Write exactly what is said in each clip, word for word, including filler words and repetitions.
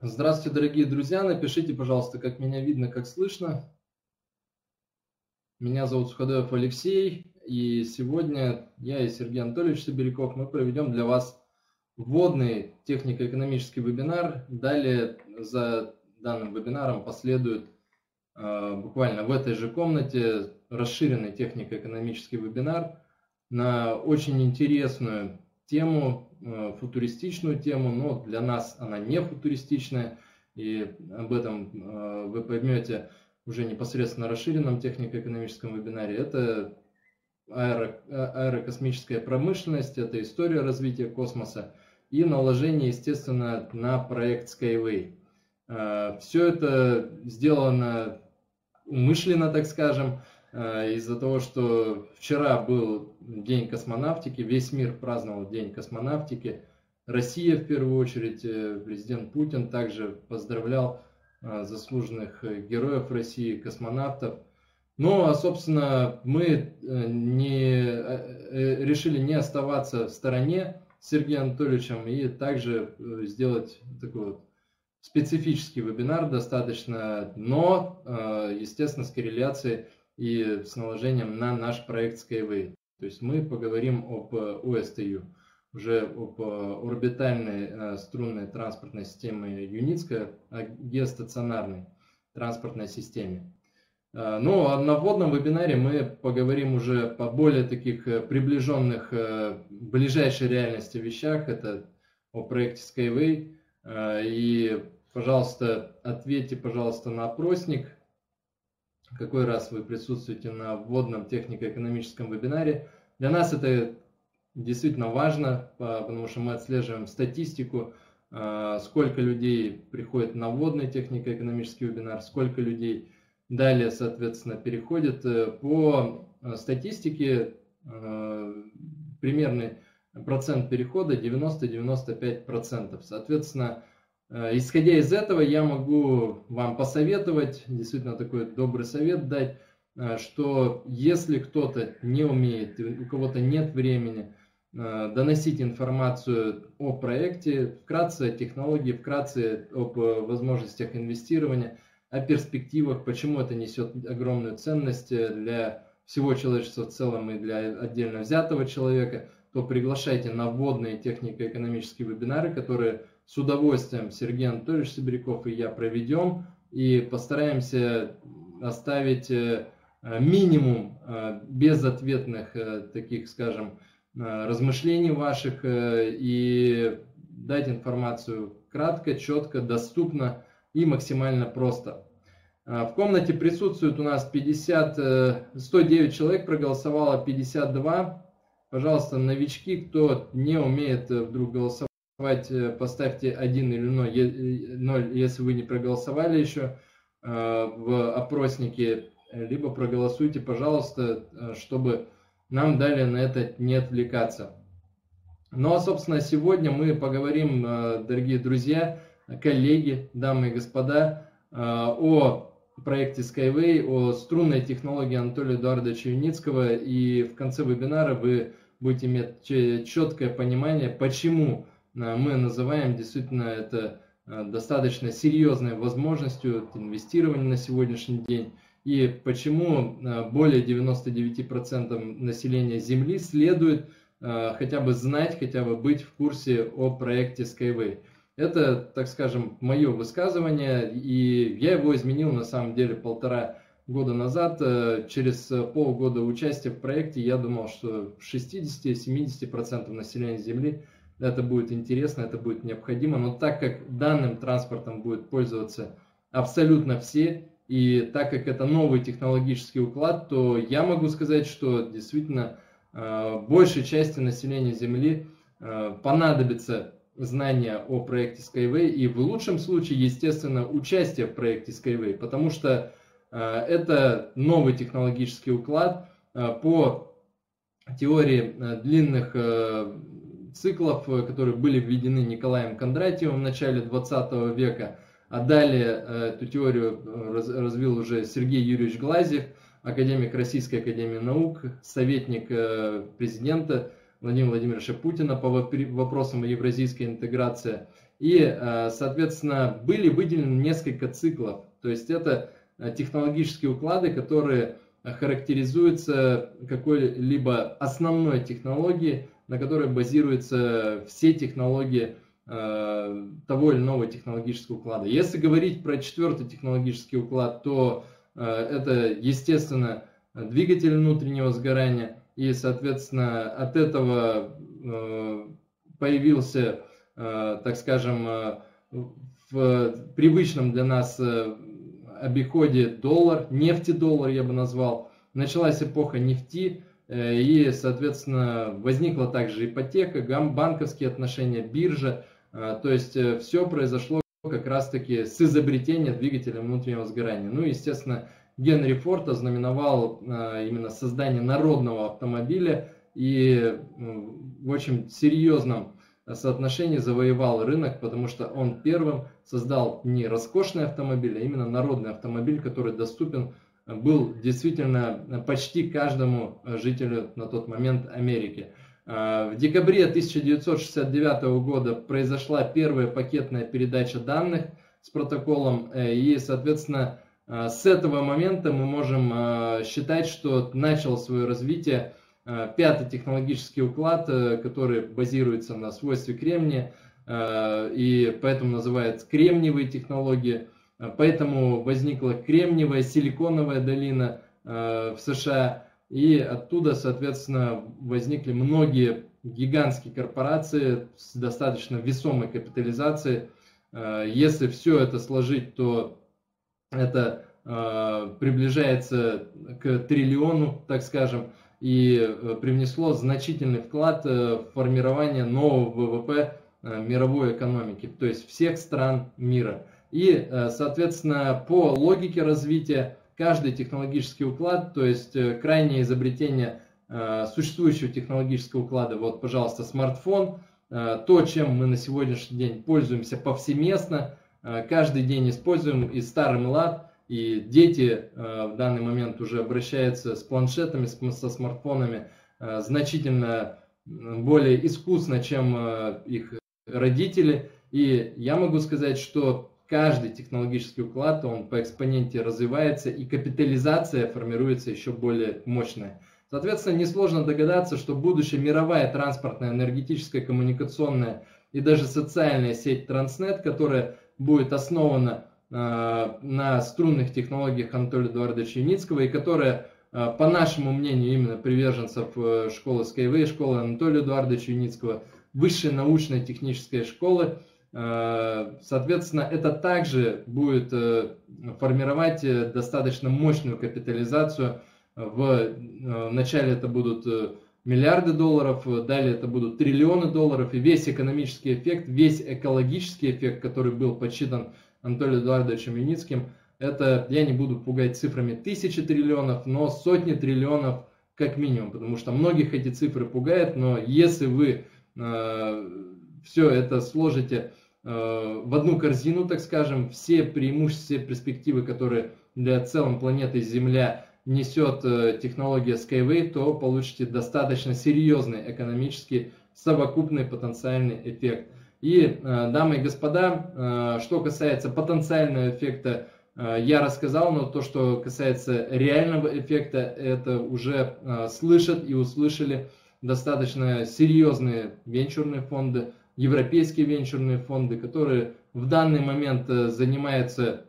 Здравствуйте, дорогие друзья. Напишите, пожалуйста, как меня видно, как слышно. Меня зовут Суходоев Алексей, и сегодня я и Сергей Анатольевич Сибиряков мы проведем для вас вводный технико-экономический вебинар. Далее за данным вебинаром последует э, буквально в этой же комнате расширенный технико-экономический вебинар на очень интересную тему, э, футуристичную тему, но для нас она не футуристичная, и об этом э, вы поймете уже непосредственно расширенном технико-экономическом вебинаре. Это аэро, аэрокосмическая промышленность, это история развития космоса и наложение, естественно, на проект Skyway. Все это сделано умышленно, так скажем, из-за того, что вчера был День космонавтики, весь мир праздновал День космонавтики. Россия, в первую очередь, президент Путин также поздравлял заслуженных героев России, космонавтов. Ну, а, собственно, мы не, решили не оставаться в стороне с Сергеем Анатольевичем и также сделать такой вот специфический вебинар достаточно, но, естественно, с корреляцией и с наложением на наш проект Skyway. То есть мы поговорим об УСТЮ, уже об орбитальной струнной транспортной системе Юницкая, о геостационарной транспортной системе. Ну, а на вводном вебинаре мы поговорим уже по более таких приближенных ближайшей реальности вещах. Это о проекте Skyway. И, пожалуйста, ответьте, пожалуйста, на опросник, какой раз вы присутствуете на вводном технико-экономическом вебинаре. Для нас это действительно важно, потому что мы отслеживаем статистику, сколько людей приходит на вводный технико-экономический вебинар, сколько людей далее, соответственно, переходит. По статистике примерный процент перехода девяносто-девяносто пять процентов. Соответственно, исходя из этого, я могу вам посоветовать, действительно такой добрый совет дать, что если кто-то не умеет, у кого-то нет времени доносить информацию о проекте, вкратце о технологии, вкратце об возможностях инвестирования, о перспективах, почему это несет огромную ценность для всего человечества в целом и для отдельно взятого человека, то приглашайте на вводные технико-экономические вебинары, которые с удовольствием Сергей Анатольевич Сибиряков и я проведем, и постараемся оставить минимум безответных таких, скажем, размышлений ваших и дать информацию кратко, четко, доступно и максимально просто. В комнате присутствует у нас пятьдесят, сто девять человек, проголосовало пятьдесят два. Пожалуйста, новички, кто не умеет вдруг голосовать, поставьте один или ноль, если вы не проголосовали еще в опроснике, либо проголосуйте, пожалуйста, чтобы нам далее на это не отвлекаться. Ну а, собственно, сегодня мы поговорим, дорогие друзья, коллеги, дамы и господа, о проекте Skyway, о струнной технологии Анатолия Эдуардовича Юницкого, и в конце вебинара вы будете иметь четкое понимание, почему мы называем действительно это достаточно серьезной возможностью инвестирования на сегодняшний день и почему более девяноста девяти процентов населения Земли следует хотя бы знать, хотя бы быть в курсе о проекте Skyway. Это, так скажем, мое высказывание, и я его изменил на самом деле полтора года назад. Через полгода участия в проекте я думал, что шестьдесят-семьдесят процентов населения Земли это будет интересно, это будет необходимо. Но так как данным транспортом будут пользоваться абсолютно все, и так как это новый технологический уклад, то я могу сказать, что действительно большей части населения Земли понадобится знания о проекте Skyway и в лучшем случае, естественно, участие в проекте Skyway, потому что э, это новый технологический уклад э, по теории э, длинных э, циклов, э, которые были введены Николаем Кондратьевым в начале двадцатого века, а далее э, эту теорию раз, развил уже Сергей Юрьевич Глазьев, академик Российской академии наук, советник э, президента Владимира Владимировича Путина по вопросам евразийской интеграции. И, соответственно, были выделены несколько циклов. То есть это технологические уклады, которые характеризуются какой-либо основной технологией, на которой базируются все технологии того или иного технологического уклада. Если говорить про четвертый технологический уклад, то это, естественно, двигатель внутреннего сгорания. И, соответственно, от этого появился, так скажем, в привычном для нас обиходе доллар, нефтедоллар я бы назвал. Началась эпоха нефти, и, соответственно, возникла также ипотека, банковские отношения, биржа. То есть все произошло как раз-таки с изобретения двигателя внутреннего сгорания. Ну, естественно, Генри Форд ознаменовал именно создание народного автомобиля и в очень серьезном соотношении завоевал рынок, потому что он первым создал не роскошный автомобиль, а именно народный автомобиль, который доступен был действительно почти каждому жителю на тот момент Америки. В декабре тысяча девятьсот шестьдесят девятого года произошла первая пакетная передача данных с протоколом, и, соответственно, с этого момента мы можем считать, что начал свое развитие пятый технологический уклад, который базируется на свойстве кремния, и поэтому называется кремниевые технологии. Поэтому возникла кремниевая, силиконовая долина в США, и оттуда, соответственно, возникли многие гигантские корпорации с достаточно весомой капитализацией. Если все это сложить, то это э, приближается к триллиону, так скажем, и привнесло значительный вклад в формирование нового ВВП мировой экономики, то есть всех стран мира. И, соответственно, по логике развития каждый технологический уклад, то есть крайнее изобретение э, существующего технологического уклада, вот, пожалуйста, смартфон, э, то, чем мы на сегодняшний день пользуемся повсеместно, каждый день используем и старый млад, и дети в данный момент уже обращаются с планшетами, со смартфонами значительно более искусно, чем их родители. И я могу сказать, что каждый технологический уклад, он по экспоненте развивается, и капитализация формируется еще более мощная. Соответственно, несложно догадаться, что будущая мировая транспортная, энергетическая, коммуникационная и даже социальная сеть Transnet, которая будет основана э, на струнных технологиях Анатолия Эдуардовича Юницкого, и которая, э, по нашему мнению, именно приверженцев э, школы Skyway, школы Анатолия Эдуардовича Юницкого, высшей научной технической школы, э, соответственно, это также будет э, формировать э, достаточно мощную капитализацию. В, э, вначале это будут э, миллиарды долларов, далее это будут триллионы долларов, и весь экономический эффект, весь экологический эффект, который был подсчитан Анатолием Эдуардовичем Юницким, это, я не буду пугать цифрами тысячи триллионов, но сотни триллионов как минимум, потому что многих эти цифры пугают, но если вы э, все это сложите э, в одну корзину, так скажем, все преимущества, все перспективы, которые для целой планеты Земля несет технология Skyway, то получите достаточно серьезный экономический совокупный потенциальный эффект. И, дамы и господа, что касается потенциального эффекта, я рассказал, но то, что касается реального эффекта, это уже слышат и услышали достаточно серьезные венчурные фонды, европейские венчурные фонды, которые в данный момент занимаются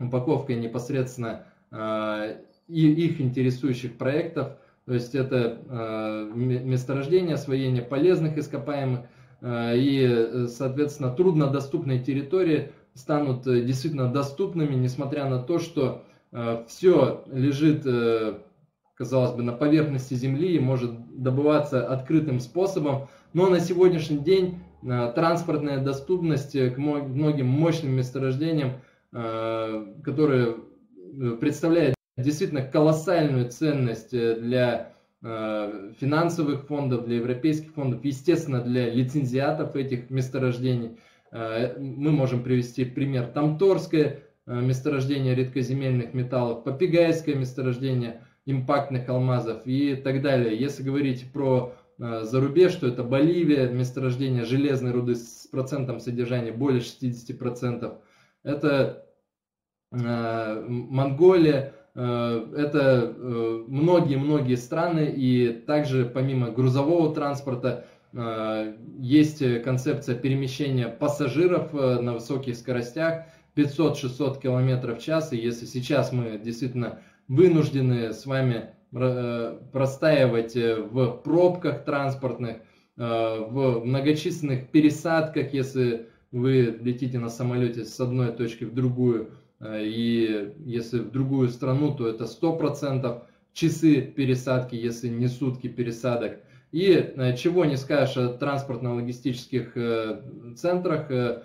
упаковкой непосредственно и их интересующих проектов, то есть это э, месторождение, освоение полезных ископаемых э, и, соответственно, труднодоступные территории станут действительно доступными, несмотря на то, что э, все лежит, э, казалось бы, на поверхности Земли и может добываться открытым способом. Но на сегодняшний день э, транспортная доступность к многим мощным месторождениям, э, которые представляют действительно колоссальную ценность для финансовых фондов, для европейских фондов, естественно, для лицензиатов этих месторождений. Мы можем привести пример Томторское месторождение редкоземельных металлов, Попигайское месторождение импактных алмазов и так далее. Если говорить про за рубеж, что это Боливия, месторождение железной руды с процентом содержания более шестидесяти процентов, это Монголия, это многие-многие страны, и также помимо грузового транспорта есть концепция перемещения пассажиров на высоких скоростях, пятьсот-шестьсот километров в час, и если сейчас мы действительно вынуждены с вами простаивать в пробках транспортных, в многочисленных пересадках, если вы летите на самолете с одной точки в другую, и если в другую страну, то это сто процентов часы пересадки, если не сутки пересадок. И чего не скажешь о транспортно-логистических центрах,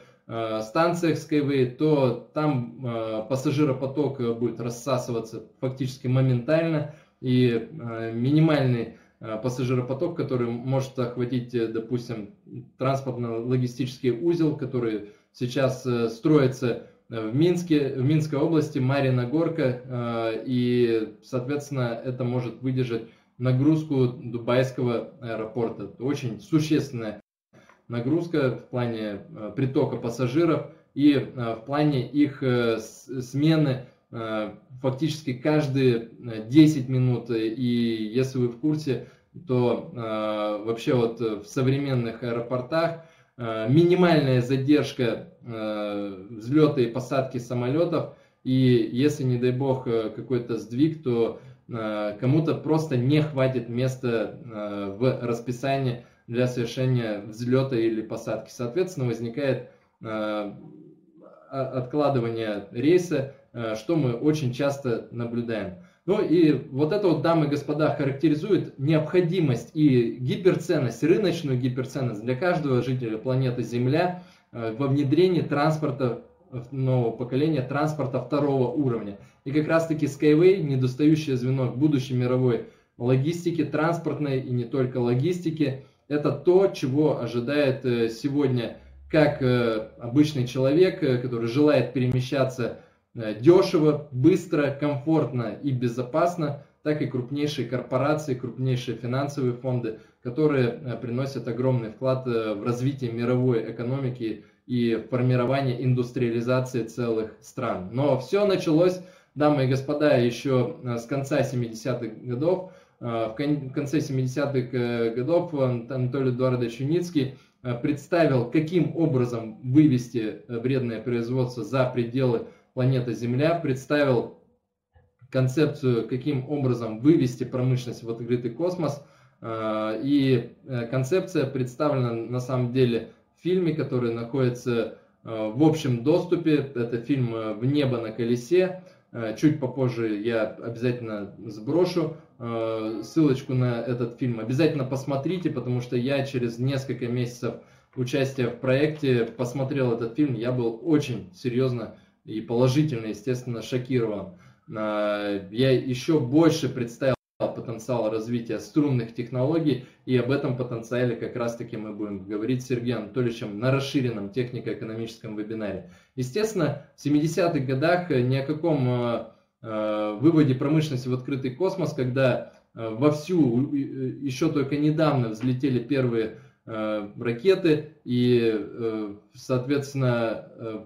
станциях Skyway, то там пассажиропоток будет рассасываться фактически моментально, и минимальный пассажиропоток, который может охватить, допустим, транспортно-логистический узел, который сейчас строится в Минске, в Минской области, Марьиногорка, и, соответственно, это может выдержать нагрузку Дубайского аэропорта. Это очень существенная нагрузка в плане притока пассажиров и в плане их смены фактически каждые десять минут. И если вы в курсе, то вообще вот в современных аэропортах минимальная задержка взлета и посадки самолетов, и если, не дай бог, какой-то сдвиг, то кому-то просто не хватит места в расписании для совершения взлета или посадки. Соответственно, возникает откладывание рейса, что мы очень часто наблюдаем. Ну и вот это вот, дамы и господа, характеризует необходимость и гиперценность, рыночную гиперценность для каждого жителя планеты Земля во внедрении транспорта нового поколения, транспорта второго уровня. И как раз таки Skyway, недостающее звено в будущей мировой логистике, транспортной и не только логистике, это то, чего ожидает сегодня как обычный человек, который желает перемещаться дешево, быстро, комфортно и безопасно, так и крупнейшие корпорации, крупнейшие финансовые фонды, которые приносят огромный вклад в развитие мировой экономики и формирование индустриализации целых стран. Но все началось, дамы и господа, еще с конца семидесятых годов. В конце семидесятых годов Анатолий Эдуардович Юницкий представил, каким образом вывести вредное производство за пределы планеты Земля, представил концепцию, каким образом вывести промышленность в открытый космос. И концепция представлена на самом деле в фильме, который находится в общем доступе. Это фильм «В небо на колесе». Чуть попозже я обязательно сброшу ссылочку на этот фильм. Обязательно посмотрите, потому что я через несколько месяцев участия в проекте посмотрел этот фильм. Я был очень серьезно и положительно, естественно, шокирован. Я еще больше представил потенциал развития струнных технологий, и об этом потенциале как раз-таки мы будем говорить с Сергеем Анатольевичем на расширенном технико-экономическом вебинаре. Естественно, в семидесятых годах ни о каком выводе промышленности в открытый космос, когда вовсю еще только недавно взлетели первые ракеты, и, соответственно,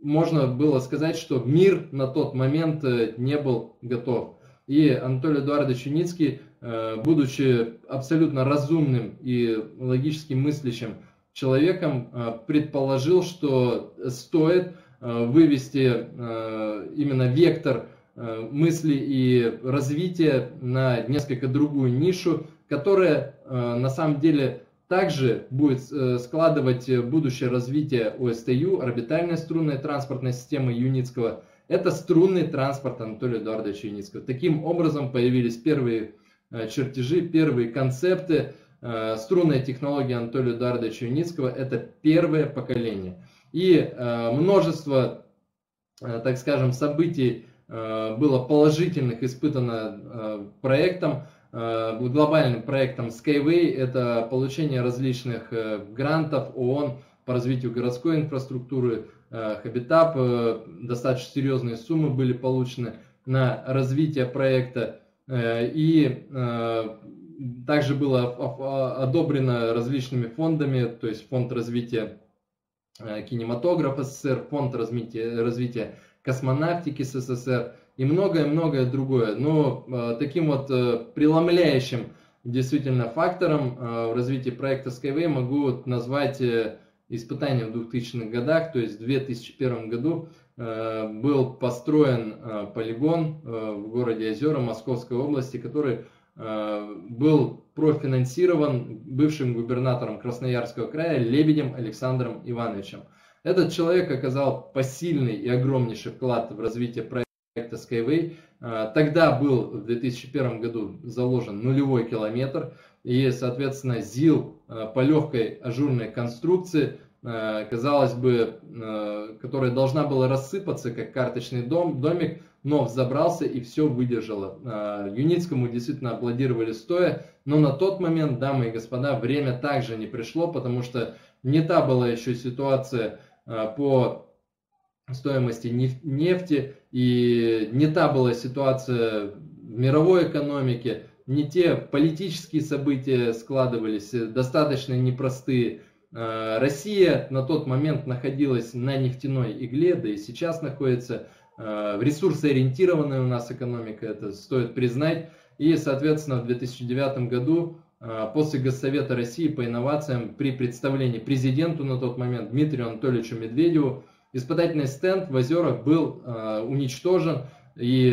можно было сказать, что мир на тот момент не был готов. И Анатолий Эдуардович Юницкий, будучи абсолютно разумным и логически мыслящим человеком, предположил, что стоит вывести именно вектор мысли и развития на несколько другую нишу, которая на самом деле также будет складывать будущее развитие ОСТЮ, орбитальной струнной транспортной системы Юницкого. Это струнный транспорт Анатолия Эдуардовича Юницкого. Таким образом появились первые чертежи, первые концепты. Струнная технология Анатолия Эдуардовича Юницкого – это первое поколение. И множество, так скажем, событий было положительных, испытано проектом, глобальным проектом Skyway. Это получение различных грантов ООН по развитию городской инфраструктуры, Хабитап, достаточно серьезные суммы были получены на развитие проекта, и также было одобрено различными фондами, то есть фонд развития кинематографа СССР, фонд развития, развития космонавтики СССР и многое-многое другое. Но таким вот преломляющим действительно фактором в развитии проекта Skyway могу назвать испытания в двухтысячных годах, то есть в две тысячи первом году был построен полигон в городе Озера Московской области, который был профинансирован бывшим губернатором Красноярского края Лебедем Александром Ивановичем. Этот человек оказал посильный и огромнейший вклад в развитие проекта Skyway. Тогда был в две тысячи первом году заложен нулевой километр и, соответственно, ЗИЛ по легкой ажурной конструкции, казалось бы, которая должна была рассыпаться как карточный дом, домик, но взобрался и все выдержало. Юницкому действительно аплодировали стоя, но на тот момент, дамы и господа, время также не пришло, потому что не та была еще ситуация по стоимости нефти, и не та была ситуация в мировой экономике, не те политические события складывались, достаточно непростые. Россия на тот момент находилась на нефтяной игле, да и сейчас находится. Ресурсоориентированная у нас экономика, это стоит признать. И, соответственно, в две тысячи девятом году после Госсовета России по инновациям при представлении президенту на тот момент Дмитрию Анатольевичу Медведеву испытательный стенд в Озерах был уничтожен и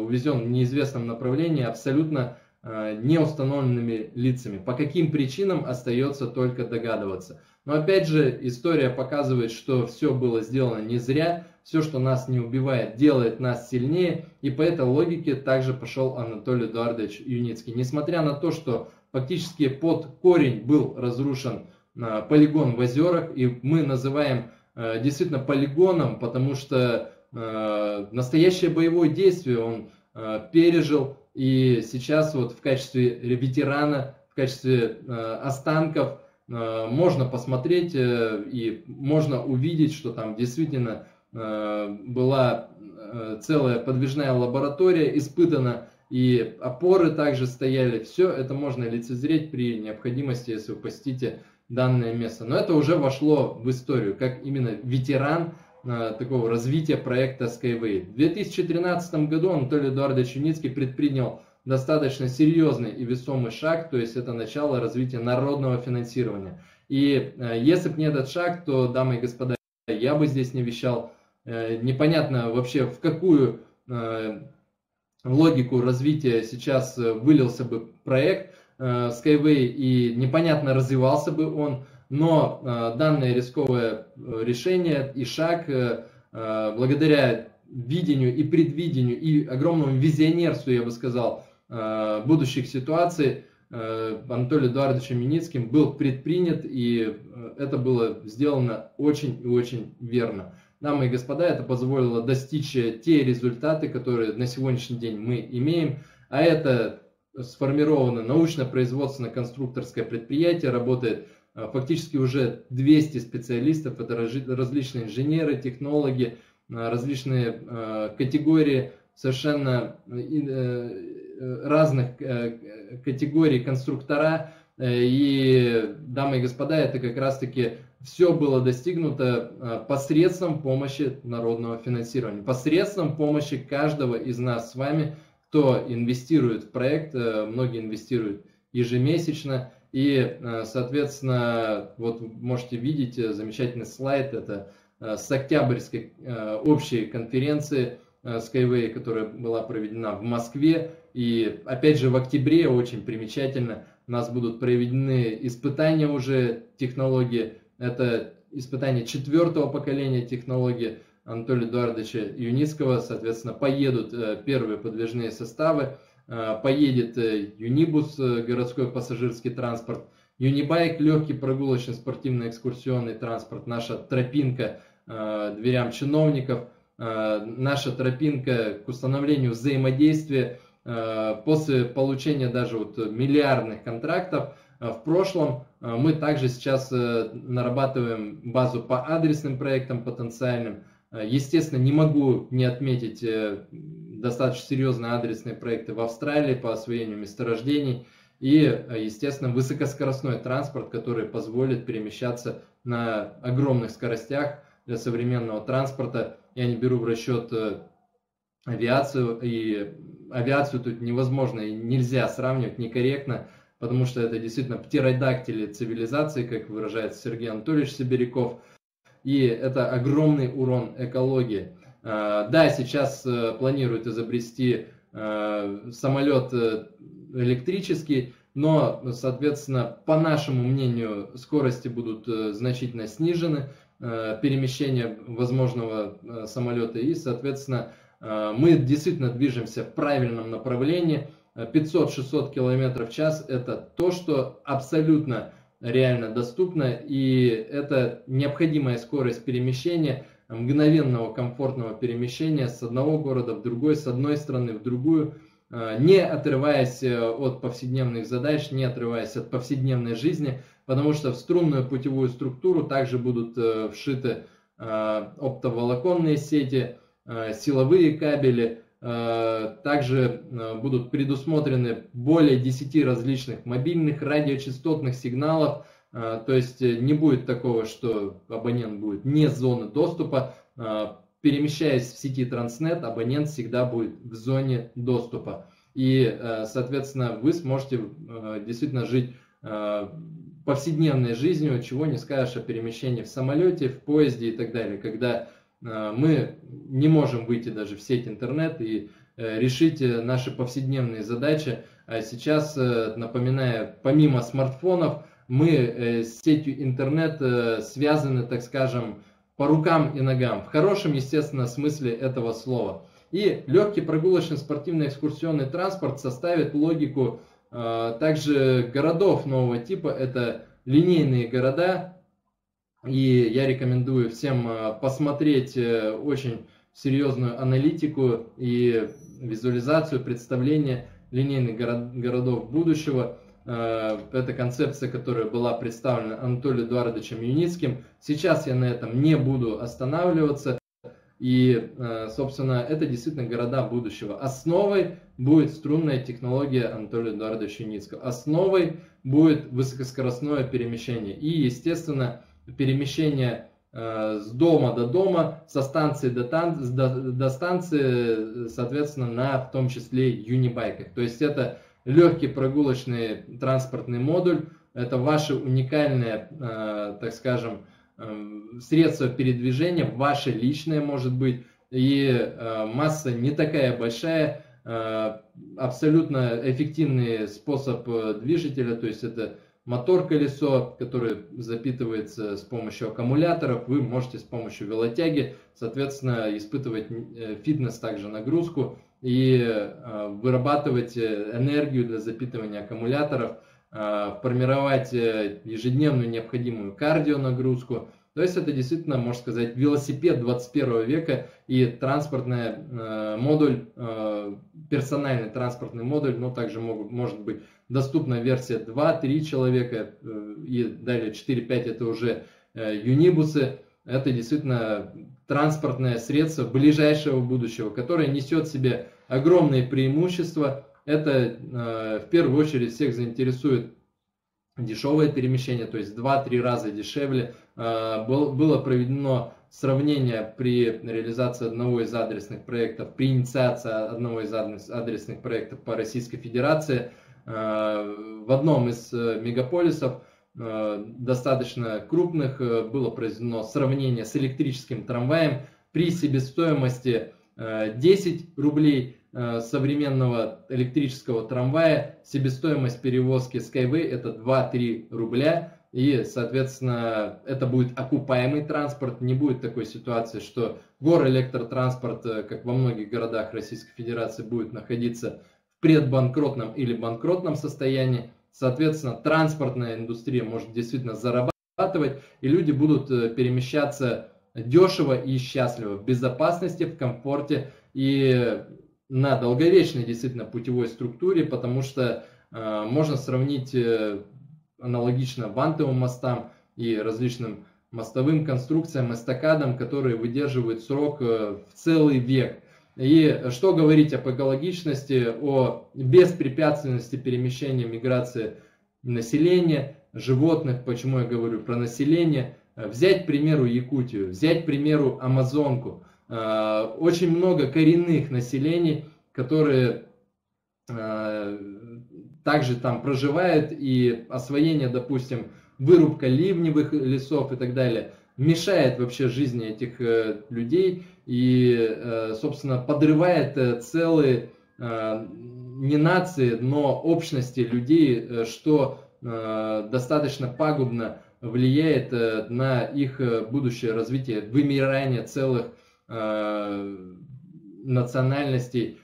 увезен в неизвестном направлении абсолютно неустановленными лицами. По каким причинам, остается только догадываться. Но опять же, история показывает, что все было сделано не зря. Все, что нас не убивает, делает нас сильнее. И по этой логике также пошел Анатолий Эдуардович Юницкий. Несмотря на то, что фактически под корень был разрушен полигон в Озерах, и мы называем действительно полигоном, потому что настоящее боевое действие он пережил. И сейчас вот в качестве ветерана, в качестве останков можно посмотреть и можно увидеть, что там действительно была целая подвижная лаборатория испытана, и опоры также стояли. Все это можно лицезреть при необходимости, если вы посетите данное место. Но это уже вошло в историю, как именно ветеран такого развития проекта Skyway. В две тысячи тринадцатом году Анатолий Эдуардович Юницкий предпринял достаточно серьезный и весомый шаг, то есть это начало развития народного финансирования. И если бы не этот шаг, то, дамы и господа, я бы здесь не вещал. Непонятно вообще, в какую логику развития сейчас вылился бы проект Skyway, и непонятно, развивался бы он, но данное рисковое решение и шаг, благодаря видению и предвидению, и огромному визионерству, я бы сказал, будущих ситуаций, Анатолием Эдуардовичем Юницким был предпринят, и это было сделано очень и очень верно. Дамы и господа, это позволило достичь те результаты, которые на сегодняшний день мы имеем, а это сформировано научно-производственно-конструкторское предприятие, работает фактически уже двести специалистов, это различные инженеры, технологи, различные категории, совершенно разных категорий конструктора. И, дамы и господа, это как раз-таки все было достигнуто посредством помощи народного финансирования, посредством помощи каждого из нас с вами, кто инвестирует в проект, многие инвестируют ежемесячно. И, соответственно, вот можете видеть замечательный слайд, это с октябрьской общей конференции Skyway, которая была проведена в Москве. И опять же в октябре, очень примечательно, у нас будут проведены испытания уже технологии. Это испытания четвертого поколения технологии Анатолия Эдуардовича Юницкого. Соответственно, поедут первые подвижные составы. Поедет Юнибус, городской пассажирский транспорт, Юнибайк, легкий прогулочно-спортивный экскурсионный транспорт, наша тропинка дверям чиновников, наша тропинка к установлению взаимодействия. После получения даже вот миллиардных контрактов в прошлом мы также сейчас нарабатываем базу по адресным проектам потенциальным. Естественно, не могу не отметить достаточно серьезные адресные проекты в Австралии по освоению месторождений. и, естественно, высокоскоростной транспорт, который позволит перемещаться на огромных скоростях для современного транспорта. Я не беру в расчет авиацию, и авиацию тут невозможно и нельзя сравнивать, некорректно, потому что это действительно птеродактили цивилизации, как выражается Сергей Анатольевич Сибиряков, и это огромный урон экологии. Да, сейчас планируют изобрести самолет электрический, но, соответственно, по нашему мнению, скорости будут значительно снижены, перемещение возможного самолета, и, соответственно, мы действительно движемся в правильном направлении. пятьсот-шестьсот км в час – это то, что абсолютно реально доступно, и это необходимая скорость перемещения, мгновенного комфортного перемещения с одного города в другой, с одной страны в другую, не отрываясь от повседневных задач, не отрываясь от повседневной жизни, потому что в струнную путевую структуру также будут вшиты оптоволоконные сети, силовые кабели, также будут предусмотрены более десяти различных мобильных радиочастотных сигналов, то есть не будет такого, что абонент будет не в зоне доступа. Перемещаясь в сети Transnet, абонент всегда будет в зоне доступа. И, соответственно, вы сможете действительно жить повседневной жизнью, чего не скажешь о перемещении в самолете, в поезде и так далее, когда мы не можем выйти даже в сеть интернет и решить наши повседневные задачи. А сейчас, напоминаю, помимо смартфонов, мы с сетью интернет связаны, так скажем, по рукам и ногам, в хорошем, естественно, смысле этого слова. И легкий прогулочный спортивный экскурсионный транспорт составит логику э, также городов нового типа. Это линейные города, и я рекомендую всем посмотреть очень серьезную аналитику и визуализацию, представление линейных город, городов будущего. Это концепция, которая была представлена Анатолием Эдуардовичем Юницким. Сейчас я на этом не буду останавливаться. И, собственно, это действительно города будущего. Основой будет струнная технология Анатолия Эдуардовича Юницкого. Основой будет высокоскоростное перемещение. И, естественно, перемещение с дома до дома, со станции до, тан... до станции, соответственно, на, в том числе, юнибайках. То есть это легкий прогулочный транспортный модуль, это ваше уникальное, так скажем, средство передвижения, ваше личное, может быть, и масса не такая большая, абсолютно эффективный способ движителя, то есть это мотор-колесо, которое запитывается с помощью аккумуляторов, вы можете с помощью велотяги, соответственно, испытывать фитнес, также нагрузку, и вырабатывать энергию для запитывания аккумуляторов, формировать ежедневную необходимую кардионагрузку. То есть это действительно, можно сказать, велосипед двадцать первого века и транспортный модуль, персональный транспортный модуль, но также могут, может быть доступна версия два-три человека и далее четыре-пять это уже юнибусы. Это действительно транспортное средство ближайшего будущего, которое несет в себе огромные преимущества. Это в первую очередь всех заинтересует дешевое перемещение, то есть два-три раза дешевле. Было проведено сравнение при реализации одного из адресных проектов, при инициации одного из адресных проектов по Российской Федерации в одном из мегаполисов, достаточно крупных, было произведено сравнение с электрическим трамваем при себестоимости десять рублей современного электрического трамвая. Себестоимость перевозки Skyway это два-три рубля, и, соответственно, это будет окупаемый транспорт, не будет такой ситуации, что горэлектротранспорт, как во многих городах Российской Федерации, будет находиться в предбанкротном или банкротном состоянии. Соответственно, транспортная индустрия может действительно зарабатывать, и люди будут перемещаться дешево и счастливо, в безопасности, в комфорте и на долговечной действительно путевой структуре, потому что э, можно сравнить э, аналогично вантовым мостам и различным мостовым конструкциям, эстакадам, которые выдерживают срок э, в целый век. И что говорить об экологичности, о беспрепятственности перемещения, миграции населения, животных, почему я говорю про население. Взять, к примеру, Якутию, взять, к примеру, Амазонку. Очень много коренных населений, которые также там проживают, и освоение, допустим, вырубка ливневых лесов и так далее мешает вообще жизни этих людей и, собственно, подрывает целые не нации, но общности людей, что достаточно пагубно влияет на их будущее развитие, вымирание целых национальностей,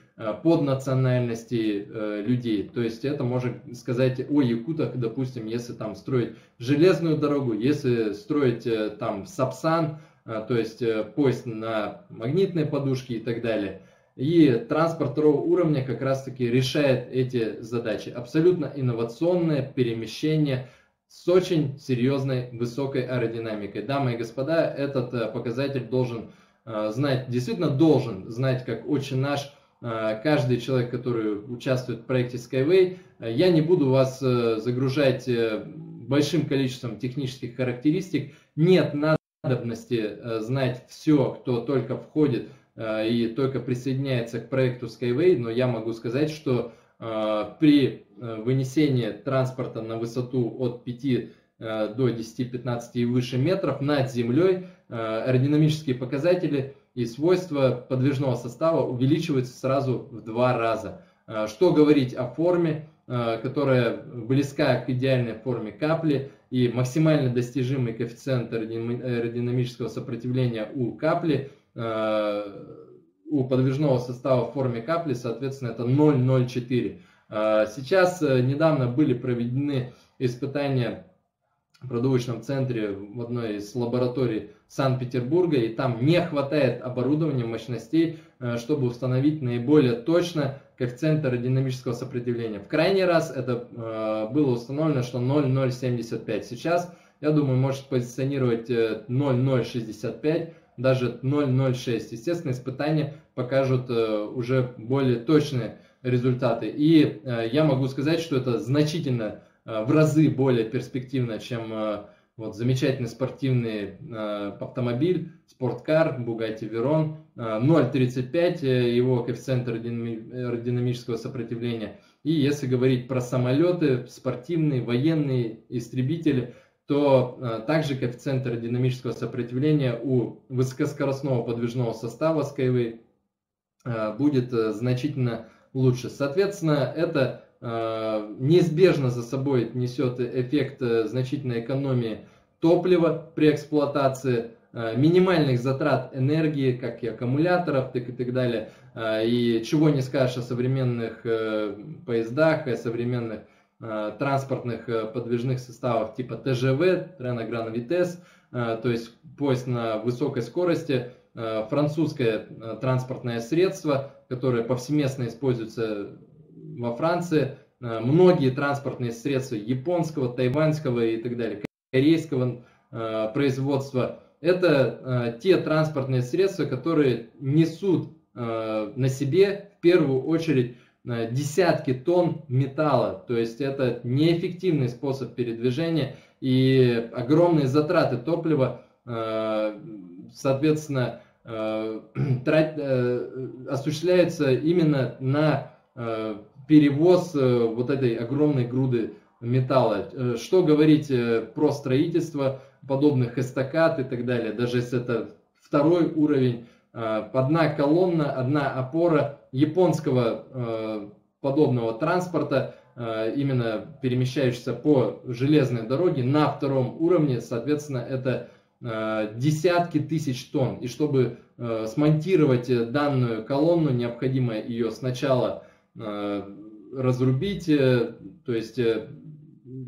поднациональностей людей. То есть это можно сказать о якутах, допустим, если там строить железную дорогу, если строить там сапсан, то есть поезд на магнитной подушке и так далее. И транспорт второго уровня как раз-таки решает эти задачи. Абсолютно инновационное перемещение с очень серьезной высокой аэродинамикой. Дамы и господа, этот показатель должен знать, действительно должен знать, как отче наш, каждый человек, который участвует в проекте Skyway. Я не буду вас загружать большим количеством технических характеристик. Нет надобности знать все, кто только входит и только присоединяется к проекту Skyway, но я могу сказать, что при вынесении транспорта на высоту от пяти до десяти-пятнадцати и выше метров над землей аэродинамические показатели и свойства подвижного состава увеличиваются сразу в два раза. Что говорить о форме, которая близка к идеальной форме капли, и максимально достижимый коэффициент аэродинамического сопротивления у капли, у подвижного состава в форме капли, соответственно, это ноль целых ноль четыре сотых. Сейчас недавно были проведены испытания в продувочном центре в одной из лабораторий Санкт-Петербурга, и там не хватает оборудования, мощностей, чтобы установить наиболее точно коэффициент аэродинамического сопротивления. В крайний раз это было установлено, что ноль целых ноль семьдесят пять сотых. Сейчас, я думаю, может позиционировать ноль целых ноль шестьдесят пять сотых, даже ноль целых ноль шесть сотых. Естественно, испытания покажут уже более точные результаты. И я могу сказать, что это значительно в разы более перспективно, чем вот замечательный спортивный автомобиль, спорткар Bugatti Veyron. ноль целых тридцать пять сотых его коэффициент аэродинамического сопротивления. И если говорить про самолеты, спортивные, военные, истребители, то также коэффициент аэродинамического сопротивления у высокоскоростного подвижного состава Skyway будет значительно лучше. Соответственно, это неизбежно за собой несет эффект значительной экономии топлива при эксплуатации, минимальных затрат энергии, как и аккумуляторов, так и так далее. И чего не скажешь о современных поездах, о современных транспортных подвижных составов типа тэ гэ вэ, Трен-Гран-Витес, то есть поезд на высокой скорости, французское транспортное средство, которое повсеместно используется во Франции, многие транспортные средства японского, тайваньского и так далее, корейского производства. Это те транспортные средства, которые несут на себе в первую очередь десятки тонн металла. То есть это неэффективный способ передвижения и огромные затраты топлива, соответственно, трат... осуществляются именно на перевоз вот этой огромной груды металла. Что говорить про строительство подобных эстакад и так далее, даже если это второй уровень, одна колонна, одна опора японского подобного транспорта, именно перемещающегося по железной дороге на втором уровне, соответственно, это десятки тысяч тонн. И чтобы смонтировать данную колонну, необходимо ее сначала разрубить, то есть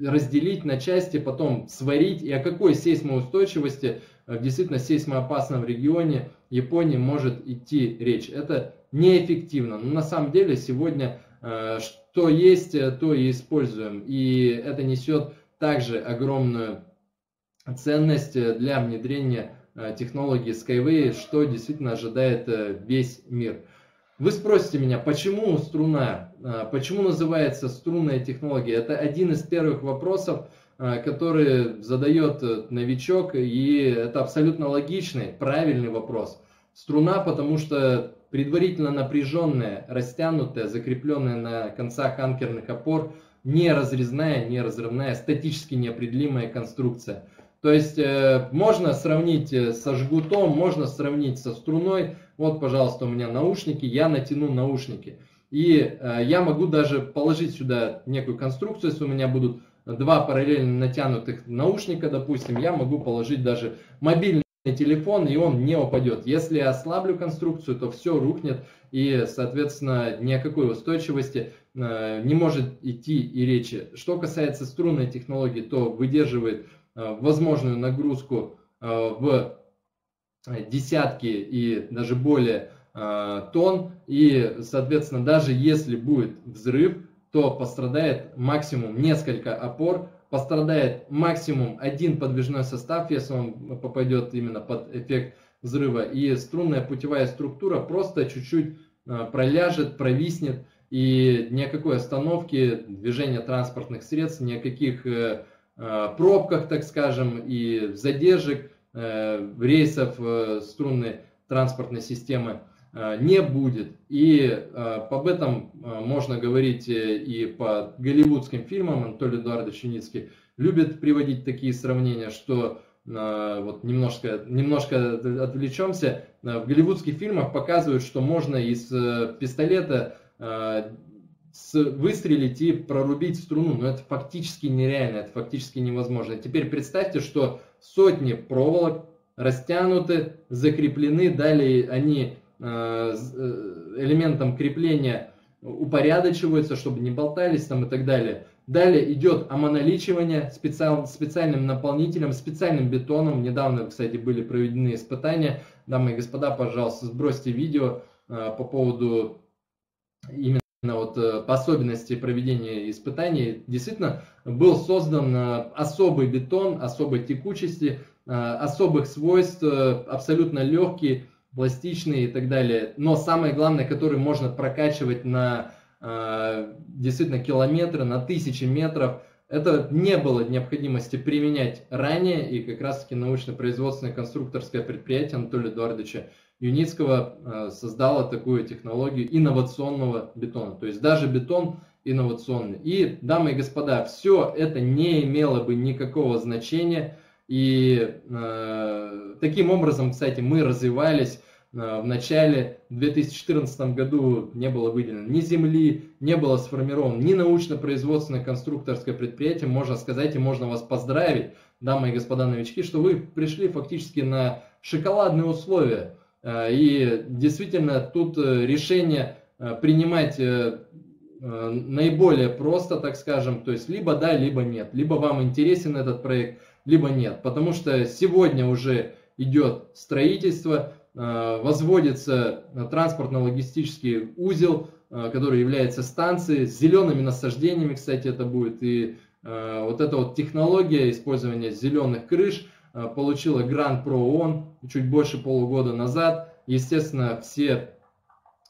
разделить на части, потом сварить. И о какой сейсмоустойчивости в действительно сейсмоопасном регионе Японии может идти речь? Это неэффективно. Но на самом деле сегодня что есть, то и используем. И это несет также огромную ценность для внедрения технологии Skyway, что действительно ожидает весь мир. Вы спросите меня, почему струна, почему называется струнная технология? Это один из первых вопросов, который задает новичок, и это абсолютно логичный, правильный вопрос. Струна, потому что предварительно напряженная, растянутая, закрепленная на концах анкерных опор, не разрезная, не разрывная, статически неопределимая конструкция. То есть э, можно сравнить со жгутом, можно сравнить со струной. Вот, пожалуйста, у меня наушники, я натяну наушники. И э, я могу даже положить сюда некую конструкцию, если у меня будут два параллельно натянутых наушника, допустим, я могу положить даже мобильный телефон, и он не упадет. Если я ослаблю конструкцию, то все рухнет, и, соответственно, ни о какой устойчивости э, не может идти и речи. Что касается струнной технологии, то выдерживает э, возможную нагрузку э, в десятки и даже более э, тонн, и, соответственно, даже если будет взрыв, то пострадает максимум несколько опор, пострадает максимум один подвижной состав, если он попадет именно под эффект взрыва, и струнная путевая структура просто чуть-чуть проляжет, провиснет, и ни о какой остановке движения транспортных средств, ни о каких пробках, так скажем, и задержек рейсов струнной транспортной системы не будет. И об этом можно говорить и по голливудским фильмам. Анатолий Эдуардович Юницкий любит приводить такие сравнения, что вот немножко, немножко отвлечемся. В голливудских фильмах показывают, что можно из пистолета выстрелить и прорубить струну, но это фактически нереально, это фактически невозможно. Теперь представьте, что сотни проволок растянуты, закреплены, далее они элементом крепления упорядочиваются, чтобы не болтались там и так далее. Далее идет омоноличивание специаль, специальным наполнителем, специальным бетоном. Недавно, кстати, были проведены испытания. Дамы и господа, пожалуйста, сбросьте видео э, по поводу именно вот, э, по особенности проведения испытаний. Действительно, был создан э, особый бетон, особой текучести, э, особых свойств, э, абсолютно легкий, пластичные и так далее, но самое главное, который можно прокачивать на э, действительно километры, на тысячи метров, это не было необходимости применять ранее, и как раз-таки научно-производственное конструкторское предприятие Анатолия Эдуардовича Юницкого э, создало такую технологию инновационного бетона, то есть даже бетон инновационный. И, дамы и господа, все это не имело бы никакого значения. И э, таким образом, кстати, мы развивались э, в начале, в две тысячи четырнадцатом году не было выделено ни земли, не было сформировано ни научно-производственное конструкторское предприятие. Можно сказать и можно вас поздравить, дамы и господа новички, что вы пришли фактически на шоколадные условия. Э, и действительно тут решение э, принимать э, э, наиболее просто, так скажем, то есть либо да, либо нет, либо вам интересен этот проект, либо нет, потому что сегодня уже идет строительство, возводится транспортно-логистический узел, который является станцией с зелеными насаждениями, кстати, это будет, и вот эта вот технология использования зеленых крыш получила грант про ООН чуть больше полугода назад. Естественно, все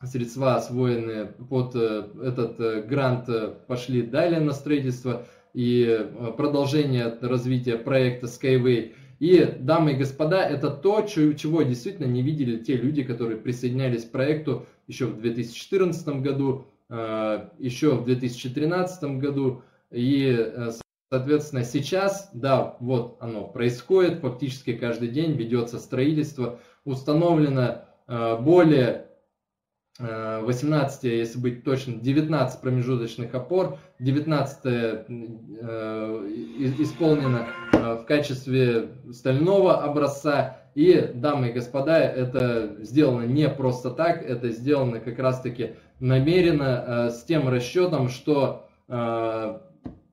средства, освоенные под этот грант, пошли далее на строительство и продолжение развития проекта Skyway. И, дамы и господа, это то, чего действительно не видели те люди, которые присоединялись к проекту еще в две тысячи четырнадцатом году, еще в две тысячи тринадцатом году. И, соответственно, сейчас, да, вот оно происходит, фактически каждый день ведется строительство, установлено более восемнадцать, если быть точным, девятнадцать промежуточных опор, девятнадцать э, исполнено э, в качестве стального образца. И, дамы и господа, это сделано не просто так, это сделано как раз-таки намеренно, э, с тем расчетом, что э,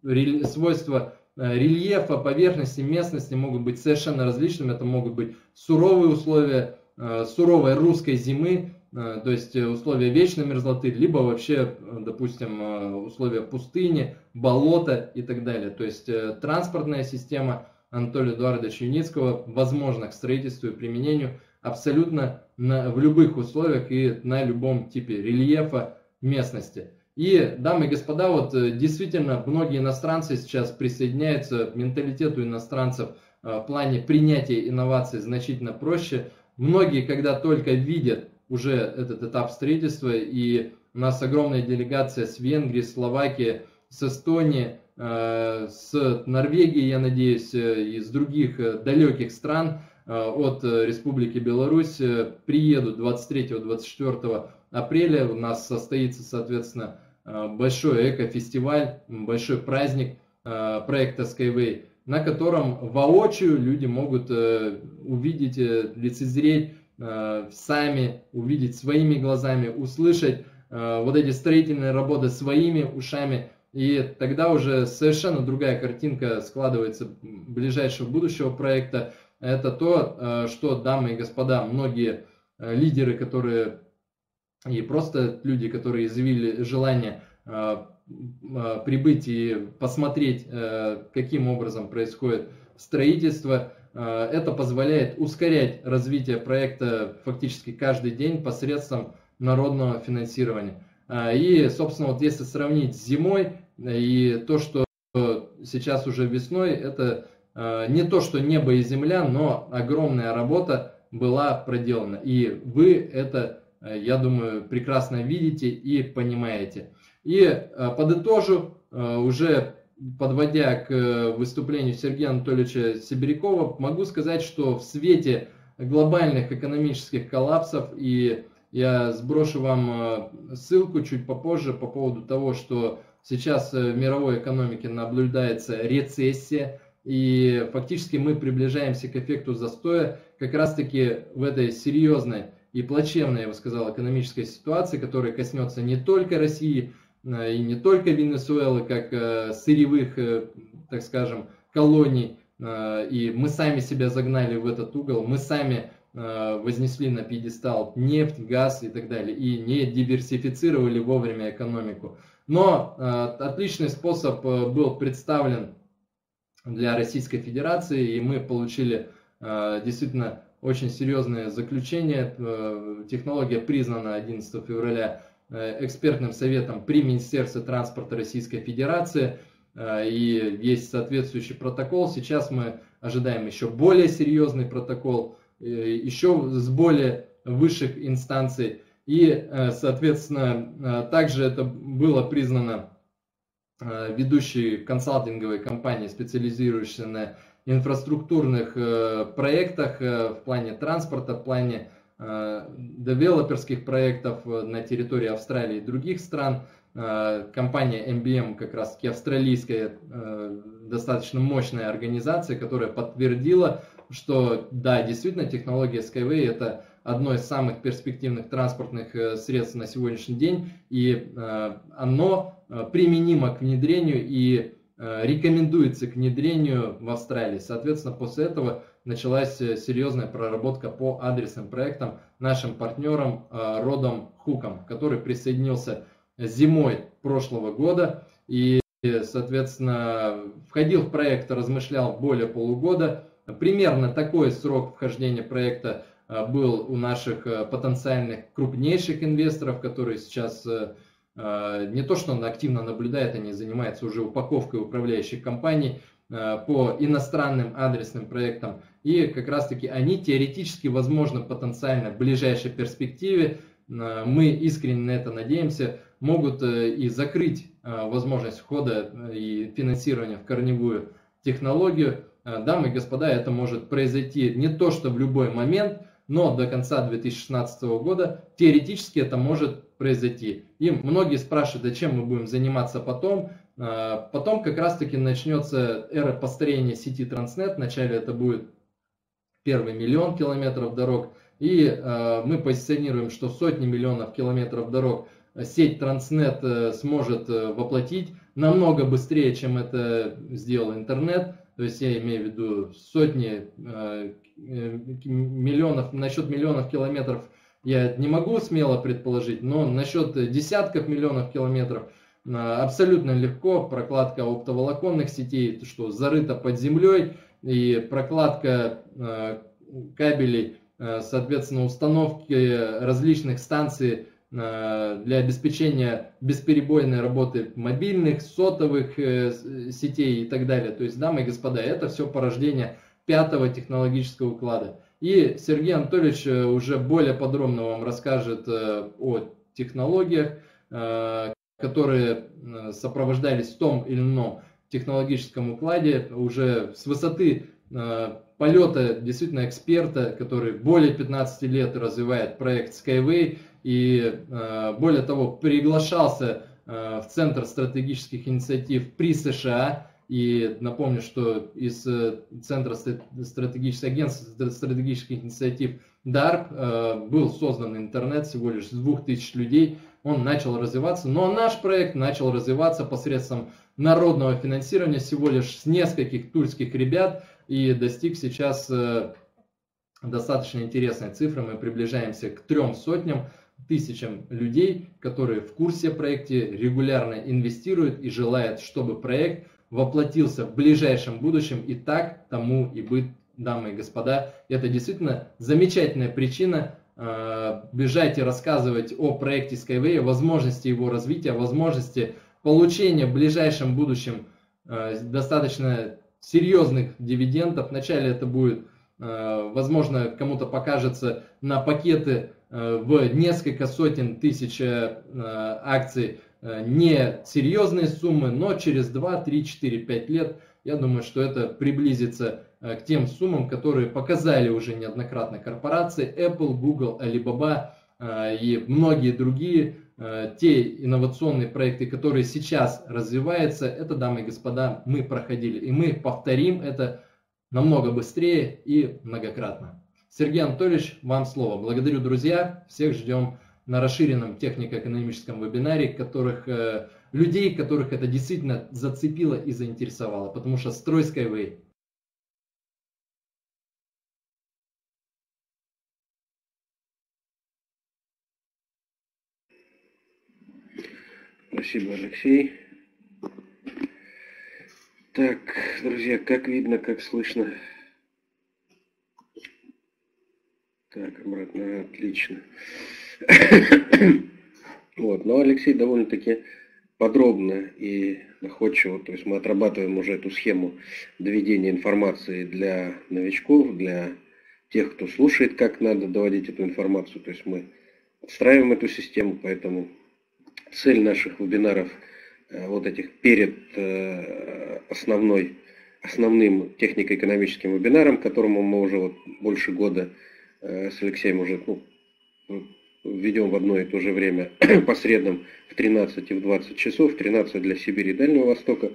рель, свойства э, рельефа, поверхности, местности могут быть совершенно различными. Это могут быть суровые условия, э, суровой русской зимы, то есть условия вечной мерзлоты, либо вообще, допустим, условия пустыни, болота и так далее. То есть транспортная система Анатолия Эдуардовича Юницкого возможна к строительству и применению абсолютно на, в любых условиях и на любом типе рельефа местности. И, дамы и господа, вот действительно многие иностранцы сейчас присоединяются к менталитету иностранцев, в плане принятия инноваций значительно проще. Многие, когда только видят уже этот этап строительства, и у нас огромная делегация с Венгрии, Словакии, с Эстонии, с Норвегии, я надеюсь, из других далеких стран от Республики Беларусь приедут двадцать третьего — двадцать четвёртого апреля. У нас состоится, соответственно, большой экофестиваль, большой праздник проекта Skyway, на котором воочию люди могут увидеть, лицезреть, сами увидеть своими глазами, услышать вот эти строительные работы своими ушами. И тогда уже совершенно другая картинка складывается ближайшего будущего проекта. Это то, что, дамы и господа, многие лидеры, которые и просто люди, которые изъявили желание прибыть и посмотреть, каким образом происходит строительство, это позволяет ускорять развитие проекта фактически каждый день посредством народного финансирования. И, собственно, вот если сравнить с зимой и то, что сейчас уже весной, это не то, что небо и земля, но огромная работа была проделана. И вы это, я думаю, прекрасно видите и понимаете. И подытожу, уже подводя к выступлению Сергея Анатольевича Сибирякова, могу сказать, что в свете глобальных экономических коллапсов, и я сброшу вам ссылку чуть попозже по поводу того, что сейчас в мировой экономике наблюдается рецессия, и фактически мы приближаемся к эффекту застоя как раз-таки в этой серьезной и плачевной, я бы сказал, экономической ситуации, которая коснется не только России и не только Венесуэлы, как сырьевых, так скажем, колоний. И мы сами себя загнали в этот угол, мы сами вознесли на пьедестал нефть, газ и так далее, и не диверсифицировали вовремя экономику. Но отличный способ был представлен для Российской Федерации, и мы получили действительно очень серьезное заключение. Технология признана одиннадцатого февраля экспертным советом при Министерстве транспорта Российской Федерации. И есть соответствующий протокол. Сейчас мы ожидаем еще более серьезный протокол, еще с более высших инстанций. И, соответственно, также это было признано ведущей консалтинговой компанией, специализирующейся на инфраструктурных проектах в плане транспорта, в плане девелоперских проектов на территории Австралии и других стран. Компания эм би эм, как раз таки австралийская, достаточно мощная организация, которая подтвердила, что да, действительно технология Skyway это одно из самых перспективных транспортных средств на сегодняшний день, и оно применимо к внедрению и рекомендуется к внедрению в Австралии. Соответственно, после этого началась серьезная проработка по адресным проектам нашим партнерам Родом Хуком, который присоединился зимой прошлого года и, соответственно, входил в проект, размышлял более полугода. Примерно такой срок вхождения проекта был у наших потенциальных крупнейших инвесторов, которые сейчас не то, что он активно наблюдает, они занимаются уже упаковкой управляющих компаний по иностранным адресным проектам. И как раз-таки они теоретически, возможно, потенциально в ближайшей перспективе, мы искренне на это надеемся, могут и закрыть возможность входа и финансирования в корневую технологию. Дамы и господа, это может произойти не то, что в любой момент, но до конца две тысячи шестнадцатого года теоретически это может произойти. И многие спрашивают, зачем мы будем заниматься потом. Потом как раз-таки начнется эра построения сети Transnet. Вначале это будет первый миллион километров дорог. И мы позиционируем, что сотни миллионов километров дорог сеть Transnet сможет воплотить намного быстрее, чем это сделал интернет. То есть я имею в виду сотни миллионов, насчет миллионов километров я не могу смело предположить, но насчет десятков миллионов километров абсолютно легко. Прокладка оптоволоконных сетей, что зарыта под землей, и прокладка кабелей соответственно, установки различных станций для обеспечения бесперебойной работы мобильных, сотовых сетей и так далее. То есть, дамы и господа, это все порождение пятого технологического уклада. И Сергей Анатольевич уже более подробно вам расскажет о технологиях, которые сопровождались в том или ином технологическом укладе уже с высоты полета действительно эксперта, который более пятнадцати лет развивает проект Skyway и более того приглашался в Центр стратегических инициатив при США. И напомню, что из Центра стратегических агентств стратегических инициатив ДАРП был создан интернет всего лишь с двух тысяч людей. Он начал развиваться, но наш проект начал развиваться посредством народного финансирования всего лишь с нескольких тульских ребят и достиг сейчас достаточно интересной цифры. Мы приближаемся к трем сотням тысячам людей, которые в курсе о проекте, регулярно инвестируют и желают, чтобы проект воплотился в ближайшем будущем. И так тому и быть, дамы и господа. Это действительно замечательная причина бежать и рассказывать о проекте Skyway, о возможности его развития, о возможности получения в ближайшем будущем достаточно серьезных дивидендов. Вначале это будет, возможно, кому-то покажется на пакеты в несколько сотен тысяч акций не серьезные суммы, но через два, три, четыре, пять лет я думаю, что это приблизится к тем суммам, которые показали уже неоднократно корпорации Apple, Google, Alibaba и многие другие. Те инновационные проекты, которые сейчас развиваются, это, дамы и господа, мы проходили. И мы повторим это намного быстрее и многократно. Сергей Анатольевич, вам слово. Благодарю, друзья. Всех ждем на расширенном технико-экономическом вебинаре, которых, людей, которых это действительно зацепило и заинтересовало. Потому что строй Skyway. Спасибо, Алексей. Так, друзья, как видно, как слышно. Так, обратно, отлично. Вот, но Алексей довольно-таки подробно и находчиво, то есть мы отрабатываем уже эту схему доведения информации для новичков, для тех, кто слушает, как надо доводить эту информацию. То есть мы отстраиваем эту систему, поэтому цель наших вебинаров, вот этих перед основной, основным технико-экономическим вебинаром, которому мы уже вот больше года с Алексеем уже ну, ведем в одно и то же время по средам в тринадцать и в двадцать часов, в тринадцать для Сибири и Дальнего Востока,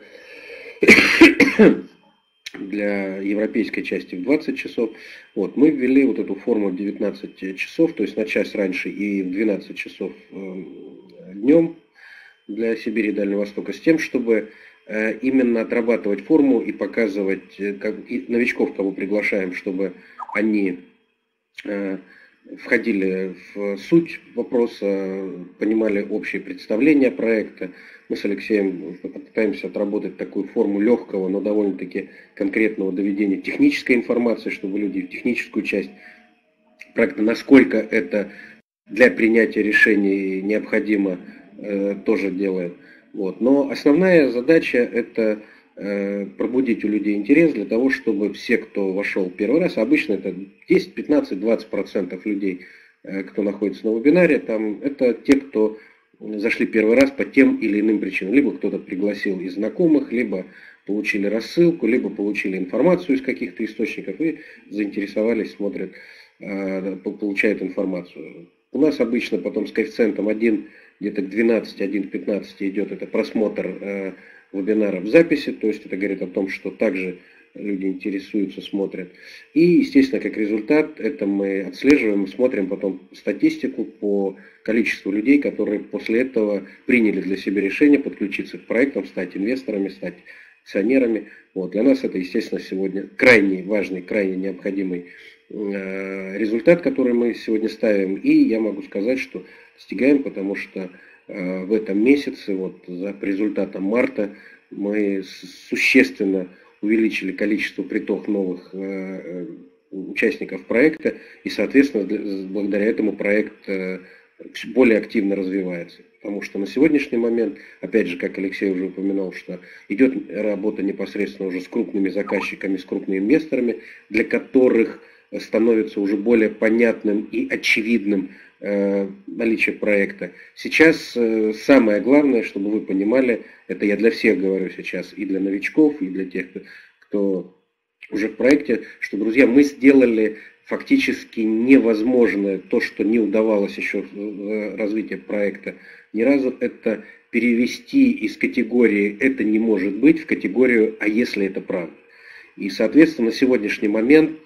для европейской части в двадцать часов. Вот, мы ввели вот эту форму в девятнадцать часов, то есть на час раньше и в двенадцать часов днем для Сибири и Дальнего Востока, с тем, чтобы именно отрабатывать форму и показывать как, и новичков, кого приглашаем, чтобы они входили в суть вопроса, понимали общие представления проекта. Мы с Алексеем пытаемся отработать такую форму легкого, но довольно-таки конкретного доведения технической информации, чтобы люди в техническую часть проекта, насколько это для принятия решений необходимо, тоже делаем. Вот. Но основная задача это пробудить у людей интерес для того, чтобы все, кто вошел первый раз, обычно это десять, пятнадцать, двадцать процентов людей, кто находится на вебинаре, там, это те, кто зашли первый раз по тем или иным причинам. Либо кто-то пригласил из знакомых, либо получили рассылку, либо получили информацию из каких-то источников и заинтересовались, смотрят, получают информацию. У нас обычно потом с коэффициентом один, где-то к двенадцати, один к пятнадцати идет это просмотр вебинара в записи, то есть это говорит о том, что также люди интересуются, смотрят. И, естественно, как результат, это мы отслеживаем, смотрим потом статистику по количеству людей, которые после этого приняли для себя решение подключиться к проектам, стать инвесторами, стать акционерами. Вот. Для нас это, естественно, сегодня крайне важный, крайне необходимый результат, который мы сегодня ставим. И я могу сказать, что достигаем, потому что в этом месяце, вот за результатом марта, мы существенно увеличили количество приток новых участников проекта, и, соответственно, для, благодаря этому проект э, более активно развивается. Потому что на сегодняшний момент, опять же, как Алексей уже упоминал, что идет работа непосредственно уже с крупными заказчиками, с крупными инвесторами, для которых становится уже более понятным и очевидным э, наличие проекта. Сейчас э, самое главное, чтобы вы понимали, это я для всех говорю сейчас, и для новичков, и для тех, кто уже в проекте, что, друзья, мы сделали фактически невозможное, то, что не удавалось еще в развитии проекта ни разу, это перевести из категории «это не может быть» в категорию «а если это правда?». И, соответственно, на сегодняшний момент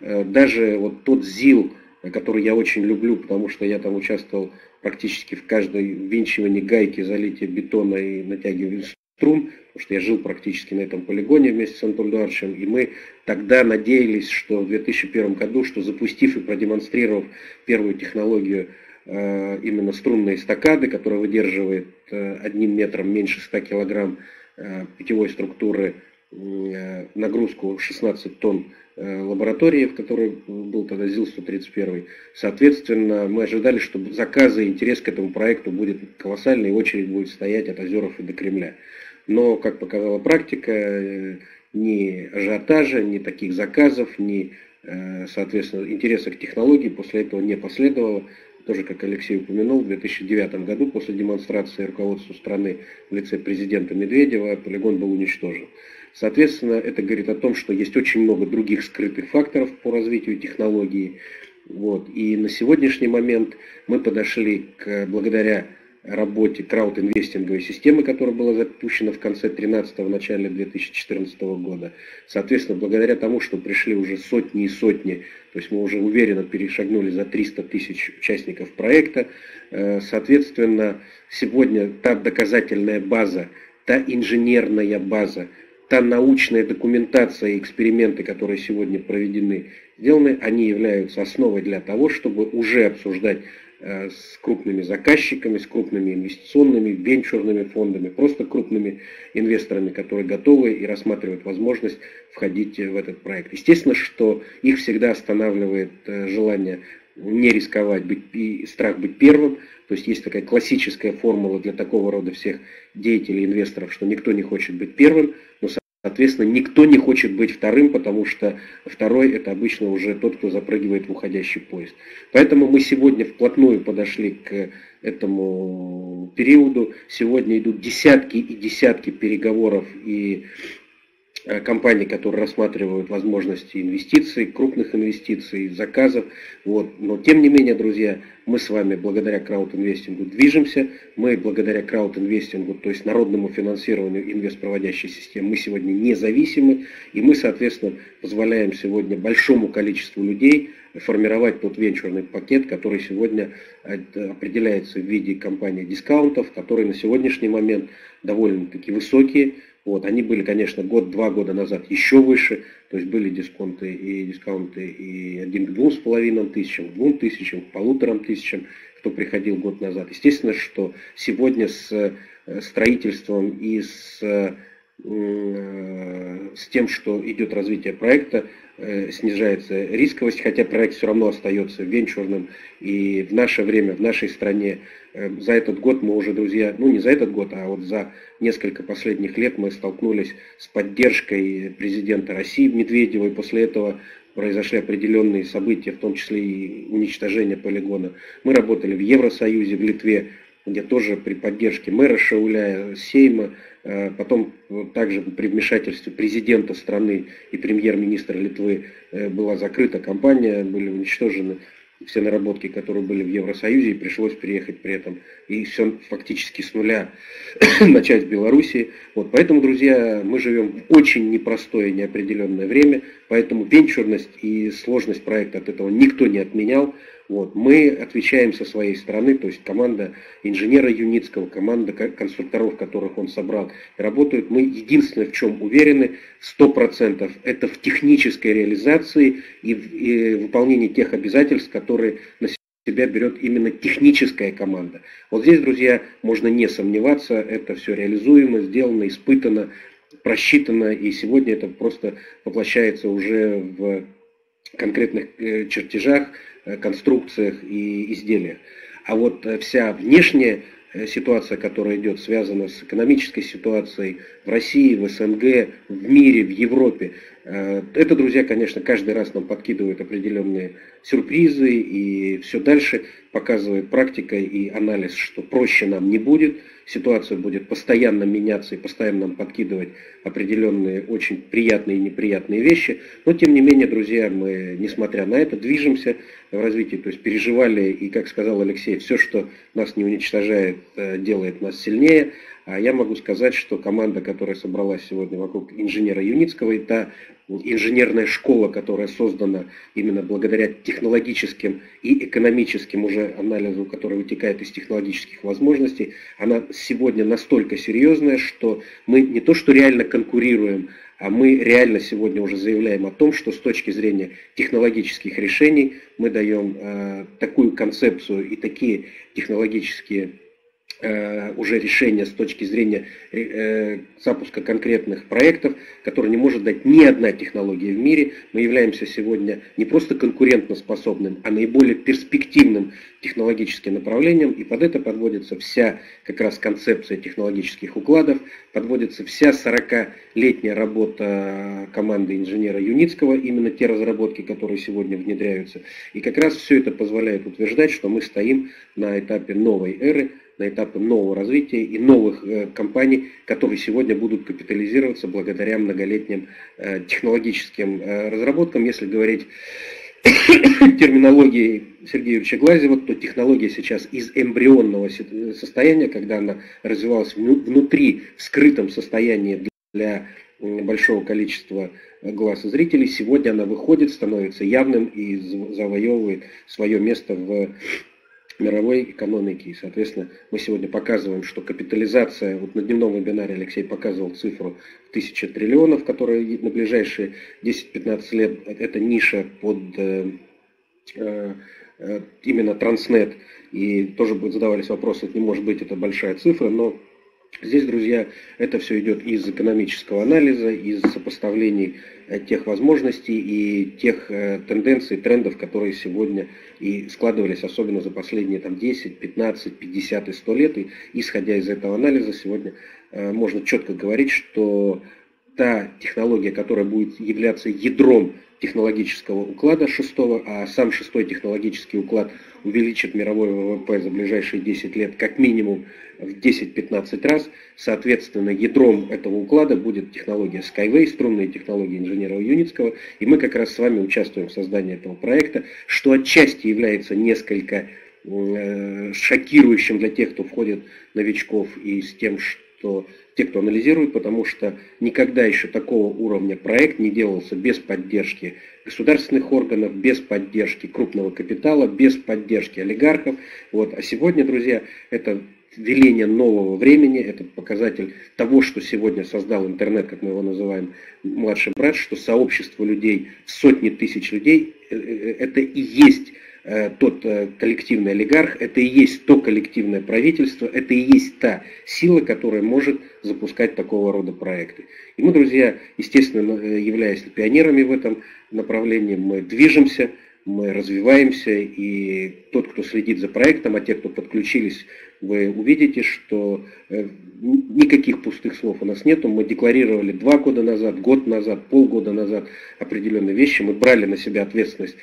даже вот тот ЗИЛ, который я очень люблю, потому что я там участвовал практически в каждой ввинчивании гайки, залитии бетона и натягивании струн, потому что я жил практически на этом полигоне вместе с Анатолием Эдуардовичем, и мы тогда надеялись, что в две тысячи первом году, что запустив и продемонстрировав первую технологию именно струнной эстакады, которая выдерживает одним метром меньше ста килограмм питьевой структуры, нагрузку шестнадцать тонн лаборатории, в которой был тогда ЗИЛ сто тридцать один. Соответственно, мы ожидали, что заказы и интерес к этому проекту будет колоссальный, и очередь будет стоять от Озеров и до Кремля. Но, как показала практика, ни ажиотажа, ни таких заказов, ни, соответственно, интереса к технологии после этого не последовало. Тоже, как Алексей упомянул, в две тысячи девятом году после демонстрации руководству страны в лице президента Медведева полигон был уничтожен. Соответственно, это говорит о том, что есть очень много других скрытых факторов по развитию технологии. Вот. И на сегодняшний момент мы подошли к, благодаря работе краудинвестинговой системы, которая была запущена в конце две тысячи тринадцатого, начале две тысячи четырнадцатого года. Соответственно, благодаря тому, что пришли уже сотни и сотни, то есть мы уже уверенно перешагнули за триста тысяч участников проекта, соответственно, сегодня та доказательная база, та инженерная база, та научная документация и эксперименты, которые сегодня проведены, сделаны, они являются основой для того, чтобы уже обсуждать с крупными заказчиками, с крупными инвестиционными, венчурными фондами, просто крупными инвесторами, которые готовы и рассматривают возможность входить в этот проект. Естественно, что их всегда останавливает желание не рисковать, быть, и страх быть первым. То есть есть такая классическая формула для такого рода всех деятелей, инвесторов, что никто не хочет быть первым, но соответственно, никто не хочет быть вторым, потому что второй – это обычно уже тот, кто запрыгивает в уходящий поезд. Поэтому мы сегодня вплотную подошли к этому периоду. Сегодня идут десятки и десятки переговоров и компаний, которые рассматривают возможности инвестиций, крупных инвестиций, заказов. Вот. Но тем не менее, друзья, мы с вами благодаря краудинвестингу движемся, мы благодаря краудинвестингу, то есть народному финансированию инвестпроводящей системы, мы сегодня независимы, и мы, соответственно, позволяем сегодня большому количеству людей формировать тот венчурный пакет, который сегодня определяется в виде компаний дискаунтов, которые на сегодняшний момент довольно-таки высокие. Вот, они были, конечно, год-два года назад еще выше, то есть были дисконты и дискаунты и один к двум с половиной тысячам, к двум тысячам, к полуторам тысячам, кто приходил год назад. Естественно, что сегодня с строительством и с, с тем, что идет развитие проекта, снижается рисковость, хотя проект все равно остается венчурным. И в наше время, в нашей стране, за этот год мы уже, друзья, ну не за этот год, а вот за несколько последних лет мы столкнулись с поддержкой президента России Медведева, и после этого произошли определенные события, в том числе и уничтожение полигона. Мы работали в Евросоюзе, в Литве, где тоже при поддержке мэра Шауля, Сейма, потом также при вмешательстве президента страны и премьер-министра Литвы была закрыта компания, были уничтожены все наработки, которые были в Евросоюзе, и пришлось переехать при этом. И все фактически с нуля начать в Беларуси. Вот, поэтому, друзья, мы живем в очень непростое и неопределенное время, поэтому венчурность и сложность проекта от этого никто не отменял. Вот, мы отвечаем со своей стороны, то есть команда инженера Юницкого, команда конструкторов, которых он собрал, работают. Мы единственное, в чем уверены, сто процентов, это в технической реализации и в и выполнении тех обязательств, которые на себя берет именно техническая команда. Вот здесь, друзья, можно не сомневаться, это все реализуемо, сделано, испытано, просчитано, и сегодня это просто воплощается уже в конкретных чертежах, конструкциях и изделиях. А вот вся внешняя ситуация, которая идет, связана с экономической ситуацией в России, в СНГ, в мире, в Европе. Это, друзья, конечно, каждый раз нам подкидывают определенные сюрпризы, и все дальше показывает практика и анализ, что проще нам не будет, ситуация будет постоянно меняться и постоянно нам подкидывать определенные очень приятные и неприятные вещи. Но, тем не менее, друзья, мы, несмотря на это, движемся в развитии, то есть переживали, и, как сказал Алексей, все, что нас не уничтожает, делает нас сильнее. А я могу сказать, что команда, которая собралась сегодня вокруг инженера Юницкого, и та инженерная школа, которая создана именно благодаря технологическим и экономическим уже анализу, который вытекает из технологических возможностей, она сегодня настолько серьезная, что мы не то что реально конкурируем, а мы реально сегодня уже заявляем о том, что с точки зрения технологических решений мы даем э, такую концепцию и такие технологические уже решение с точки зрения запуска конкретных проектов, которые не может дать ни одна технология в мире. Мы являемся сегодня не просто конкурентоспособным, а наиболее перспективным технологическим направлением. И под это подводится вся как раз концепция технологических укладов, подводится вся сорокалетняя работа команды инженера Юницкого, именно те разработки, которые сегодня внедряются. И как раз все это позволяет утверждать, что мы стоим на этапе новой эры, на этапы нового развития и новых э, компаний, которые сегодня будут капитализироваться благодаря многолетним э, технологическим э, разработкам. Если говорить терминологией Сергея Юрьевича Глазьева, то технология сейчас из эмбрионного состояния, когда она развивалась внутри, в скрытом состоянии для большого количества глаз и зрителей, сегодня она выходит, становится явным и завоевывает свое место в мировой экономики. И, соответственно, мы сегодня показываем, что капитализация, вот на дневном вебинаре Алексей показывал цифру тысяча триллионов, которая на ближайшие десять-пятнадцать лет, это ниша под э, э, именно Transnet, и тоже задавались вопросы, не может быть, это большая цифра, но здесь, друзья, это все идет из экономического анализа, из сопоставлений тех возможностей и тех тенденций, трендов, которые сегодня и складывались, особенно за последние там, десять, пятнадцать, пятьдесят и сто лет. И, исходя из этого анализа, сегодня э, можно четко говорить, что та технология, которая будет являться ядром технологического уклада шестого, а сам шестой технологический уклад увеличит мировой ВВП за ближайшие десять лет как минимум в десять-пятнадцать раз. Соответственно, ядром этого уклада будет технология Skyway, струнные технологии инженера Юницкого. И мы как раз с вами участвуем в создании этого проекта, что отчасти является несколько э, шокирующим для тех, кто входит, новичков, и с тем, что то те, кто анализирует, потому что никогда еще такого уровня проект не делался без поддержки государственных органов, без поддержки крупного капитала, без поддержки олигархов. Вот. А сегодня, друзья, это веление нового времени, это показатель того, что сегодня создал интернет, как мы его называем, младший брат, что сообщество людей, сотни тысяч людей, это и есть тот коллективный олигарх, это и есть то коллективное правительство, это и есть та сила, которая может запускать такого рода проекты. И мы, друзья, естественно, являясь пионерами в этом направлении, мы движемся, мы развиваемся, и тот, кто следит за проектом, а те, кто подключились, вы увидите, что никаких пустых слов у нас нету. Мы декларировали два года назад, год назад, полгода назад определенные вещи, мы брали на себя ответственность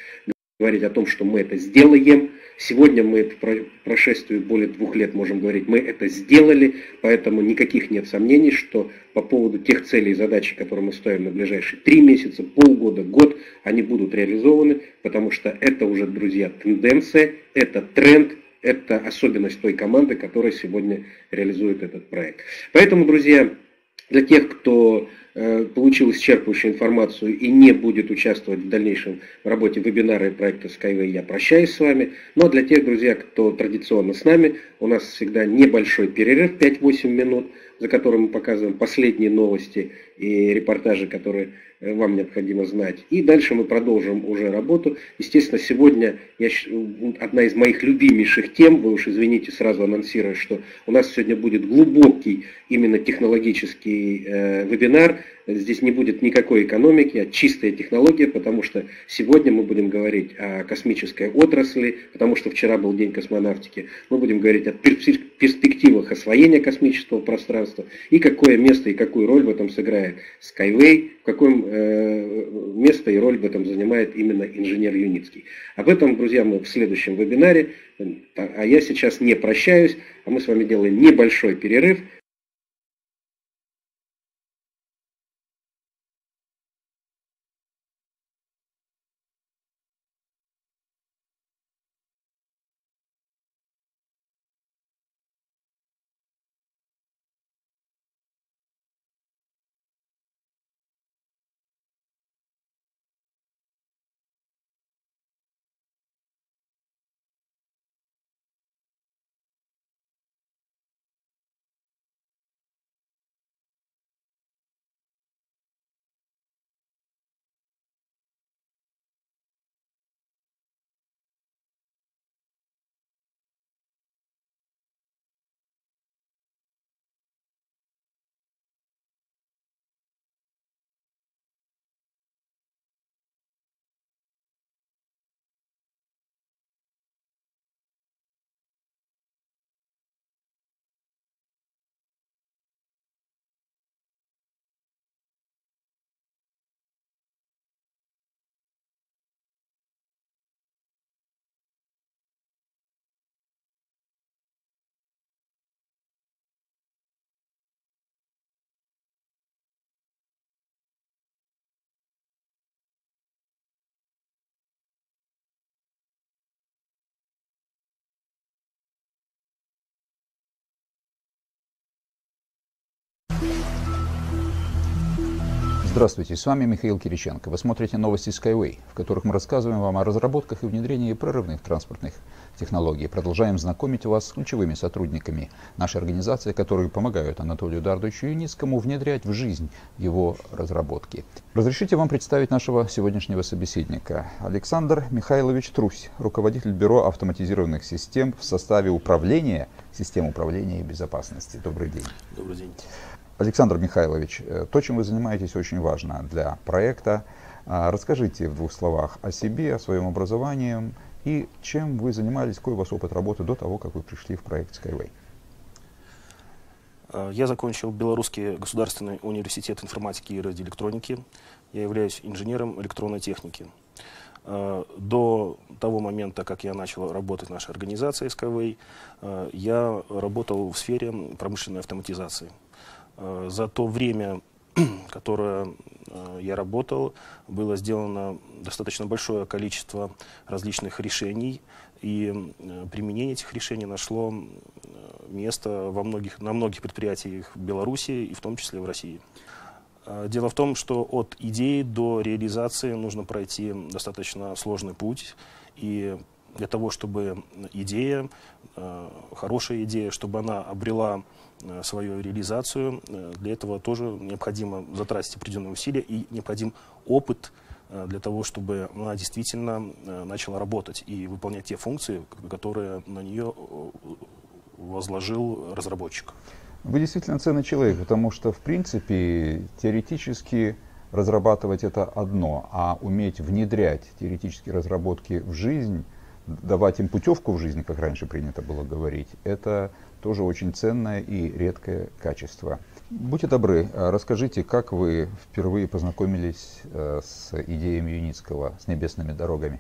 говорить о том, что мы это сделаем. Сегодня мы по прошествии более двух лет можем говорить, мы это сделали, поэтому никаких нет сомнений, что по поводу тех целей и задач, которые мы ставим на ближайшие три месяца, полгода, год, они будут реализованы, потому что это уже, друзья, тенденция, это тренд, это особенность той команды, которая сегодня реализует этот проект. Поэтому, друзья, для тех, кто получил исчерпывающую информацию и не будет участвовать в дальнейшем в работе вебинара и проекта Skyway, я прощаюсь с вами. Но для тех, друзья, кто традиционно с нами, у нас всегда небольшой перерыв, пять-восемь минут, за которым мы показываем последние новости и репортажи, которые вам необходимо знать. И дальше мы продолжим уже работу. Естественно, сегодня я, одна из моих любимейших тем, вы уж извините, сразу анонсирую, что у нас сегодня будет глубокий именно технологический э, вебинар, здесь не будет никакой экономики, а чистая технология, потому что сегодня мы будем говорить о космической отрасли, потому что вчера был день космонавтики, мы будем говорить о перспективах освоения космического пространства и какое место и какую роль в этом сыграет Skyway, какое место и роль в этом занимает именно инженер Юницкий. Об этом, друзья, мы в следующем вебинаре, а я сейчас не прощаюсь, а мы с вами делаем небольшой перерыв. Здравствуйте, с вами Михаил Кириченко. Вы смотрите новости Skyway, в которых мы рассказываем вам о разработках и внедрении прорывных транспортных технологий. Продолжаем знакомить вас с ключевыми сотрудниками нашей организации, которые помогают Анатолию Эдуардовичу Юницкому внедрять в жизнь его разработки. Разрешите вам представить нашего сегодняшнего собеседника. Александр Михайлович Трусь, руководитель бюро автоматизированных систем в составе управления, систем управления и безопасности. Добрый день. Добрый день. Александр Михайлович, то, чем вы занимаетесь, очень важно для проекта. Расскажите в двух словах о себе, о своем образовании и чем вы занимались, какой у вас опыт работы до того, как вы пришли в проект Skyway. Я закончил Белорусский государственный университет информатики и радиоэлектроники. Я являюсь инженером электронной техники. До того момента, как я начал работать в нашей организации Skyway, я работал в сфере промышленной автоматизации. За то время, которое я работал, было сделано достаточно большое количество различных решений, и применение этих решений нашло место во многих, на многих предприятиях Беларуси и в том числе в России. Дело в том, что от идеи до реализации нужно пройти достаточно сложный путь, и для того, чтобы идея, хорошая идея, чтобы она обрела свою реализацию, для этого тоже необходимо затратить определенные усилия и необходим опыт для того, чтобы она действительно начала работать и выполнять те функции, которые на нее возложил разработчик. Вы действительно ценный человек, потому что, в принципе, теоретически разрабатывать это одно, а уметь внедрять теоретические разработки в жизнь, давать им путевку в жизни, как раньше принято было говорить, это тоже очень ценное и редкое качество. Будьте добры, расскажите, как вы впервые познакомились с идеями Юницкого, с небесными дорогами?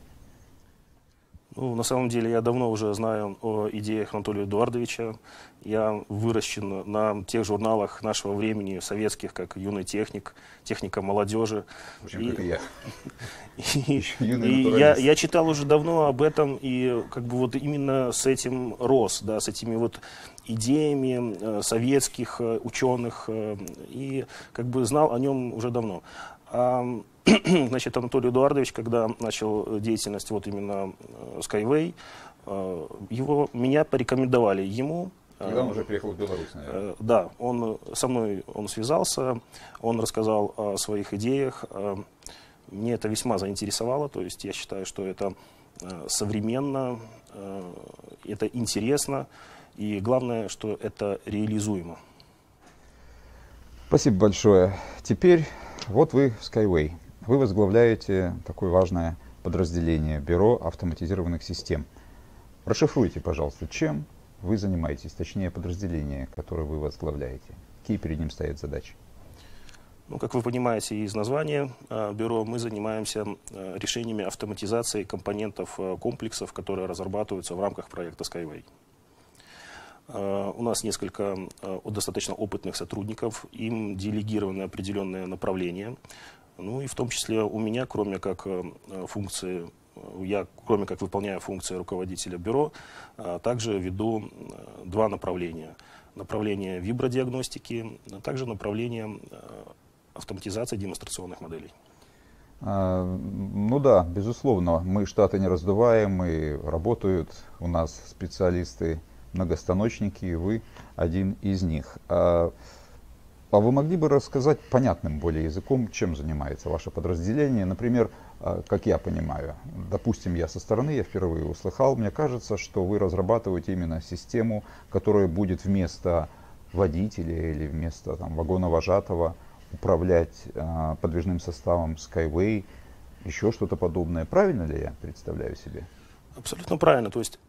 Ну, на самом деле, я давно уже знаю о идеях Анатолия Эдуардовича. Я выращен на тех журналах нашего времени, советских, как «Юный техник», «Техника молодежи». В общем, и, как и я. И, и я, я читал уже давно об этом, и как бы вот именно с этим рос, да, с этими вот идеями советских ученых, и как бы знал о нем уже давно. Значит, Анатолий Эдуардович, когда начал деятельность вот именно Skyway, его, меня порекомендовали ему. Когда он уже переехал в Беларусь, наверное. Да, он со мной он связался, он рассказал о своих идеях. Мне это весьма заинтересовало, то есть я считаю, что это современно, это интересно, и главное, что это реализуемо. Спасибо большое. Теперь вот вы в Skyway. Вы возглавляете такое важное подразделение — Бюро автоматизированных систем. Расшифруйте, пожалуйста, чем вы занимаетесь, точнее подразделение, которое вы возглавляете. Какие перед ним стоят задачи? Ну, как вы понимаете из названия бюро, мы занимаемся решениями автоматизации компонентов комплексов, которые разрабатываются в рамках проекта Skyway. У нас несколько достаточно опытных сотрудников, им делегированы определенные направления. Ну и в том числе у меня, кроме как функции, я, кроме как выполняю функции руководителя бюро, также веду два направления. Направление вибродиагностики, а также направление автоматизации демонстрационных моделей. Ну да, безусловно, мы штаты не раздуваем, и работают у нас специалисты многостаночники, и вы один из них. А, а вы могли бы рассказать понятным более языком, чем занимается ваше подразделение? Например, как я понимаю, допустим, я со стороны, я впервые услыхал, мне кажется, что вы разрабатываете именно систему, которая будет вместо водителя или вместо там вагоновожатого управлять а, подвижным составом Skyway, еще что-то подобное. Правильно ли я представляю себе? Абсолютно правильно. То есть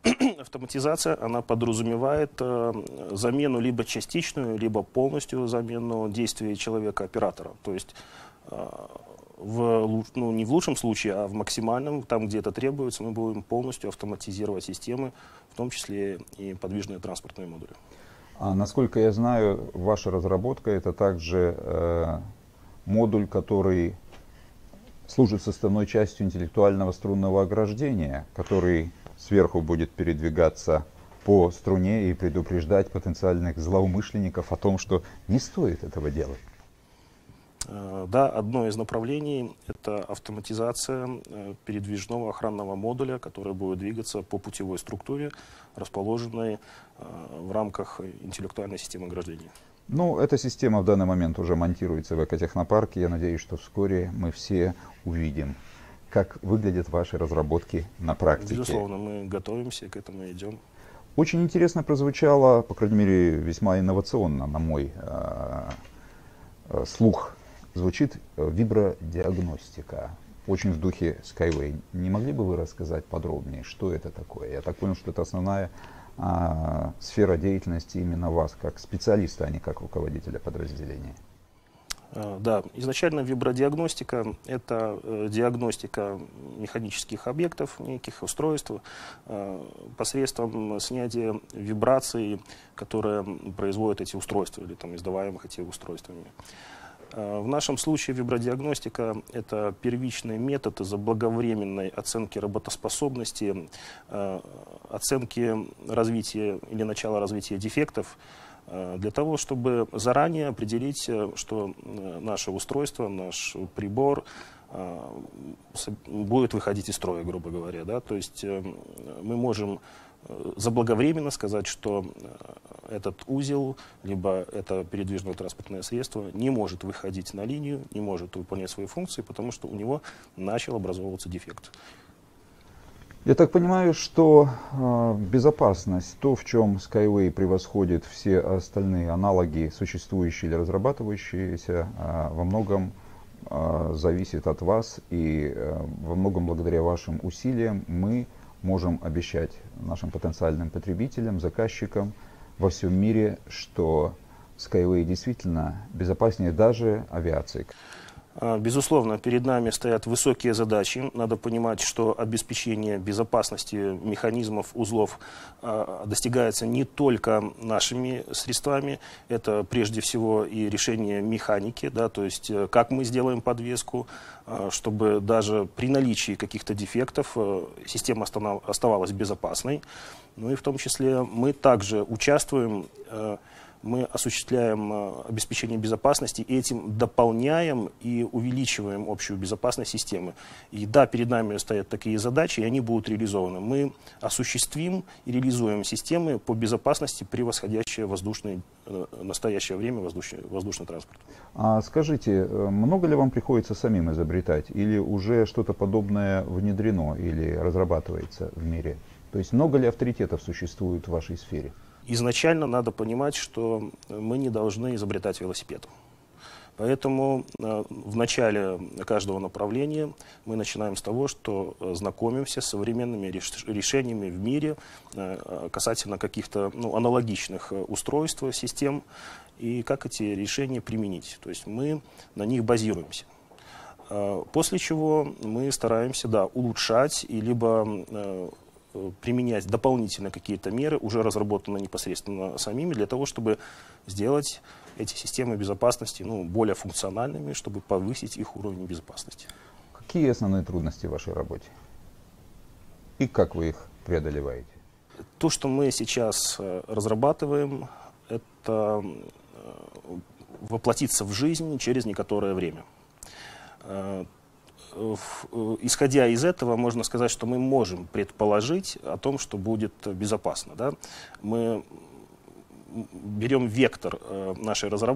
автоматизация, она подразумевает э, замену либо частичную, либо полностью замену действий человека-оператора. То есть э, в, ну, не в лучшем случае, а в максимальном, там, где это требуется, мы будем полностью автоматизировать системы, в том числе и подвижные транспортные модули. А, насколько я знаю, ваша разработка — это также э, модуль, который служит составной частью интеллектуального струнного ограждения, который сверху будет передвигаться по струне и предупреждать потенциальных злоумышленников о том, что не стоит этого делать. Да, одно из направлений — это автоматизация передвижного охранного модуля, который будет двигаться по путевой структуре, расположенной в рамках интеллектуальной системы ограждения. Ну, эта система в данный момент уже монтируется в экотехнопарке. Я надеюсь, что вскоре мы все увидим, как выглядят ваши разработки на практике. Безусловно, мы готовимся, к этому идем. Очень интересно прозвучало, по крайней мере, весьма инновационно, на мой э, э, слух, звучит вибродиагностика. Очень в духе Skyway. Не могли бы вы рассказать подробнее, что это такое? Я так понял, что это основная А, сфера деятельности именно вас, как специалиста, а не как руководителя подразделения. Да, изначально вибродиагностика – это диагностика механических объектов, неких устройств, посредством снятия вибраций, которые производят эти устройства или там, издаваемых эти устройствами. В нашем случае вибродиагностика – это первичный метод заблаговременной оценки работоспособности, оценки развития или начала развития дефектов, для того, чтобы заранее определить, что наше устройство, наш прибор будет выходить из строя, грубо говоря. Да? То есть мы можем заблаговременно сказать, что этот узел, либо это передвижное транспортное средство не может выходить на линию, не может выполнять свои функции, потому что у него начал образовываться дефект. Я так понимаю, что э, безопасность, то, в чем Skyway превосходит все остальные аналоги, существующие или разрабатывающиеся, э, во многом э, зависит от вас, и э, во многом благодаря вашим усилиям мы можем обещать нашим потенциальным потребителям, заказчикам во всем мире, что Skyway действительно безопаснее даже авиации. Безусловно, перед нами стоят высокие задачи. Надо понимать, что обеспечение безопасности механизмов, узлов достигается не только нашими средствами. Это прежде всего и решение механики, да, то есть как мы сделаем подвеску, чтобы даже при наличии каких-то дефектов система оставалась безопасной. Ну и в том числе мы также участвуем, мы осуществляем обеспечение безопасности, и этим дополняем и увеличиваем общую безопасность системы. И да, перед нами стоят такие задачи, и они будут реализованы. Мы осуществим и реализуем системы по безопасности, превосходящие воздушный, в настоящее время воздушный, воздушный транспорт. А скажите, много ли вам приходится самим изобретать, или уже что-то подобное внедрено или разрабатывается в мире? То есть много ли авторитетов существует в вашей сфере? Изначально надо понимать, что мы не должны изобретать велосипед. Поэтому в начале каждого направления мы начинаем с того, что знакомимся с современными решениями в мире касательно каких-то ну, аналогичных устройств, систем и как эти решения применить. То есть мы на них базируемся. После чего мы стараемся да, улучшать и либо применять дополнительно какие-то меры, уже разработанные непосредственно самими, для того, чтобы сделать эти системы безопасности ну, более функциональными, чтобы повысить их уровень безопасности. Какие основные трудности в вашей работе? И как вы их преодолеваете? То, что мы сейчас разрабатываем, это воплотиться в жизнь через некоторое время. Исходя из этого, можно сказать, что мы можем предположить о том, что будет безопасно. Да? Мы берем вектор нашей разработки.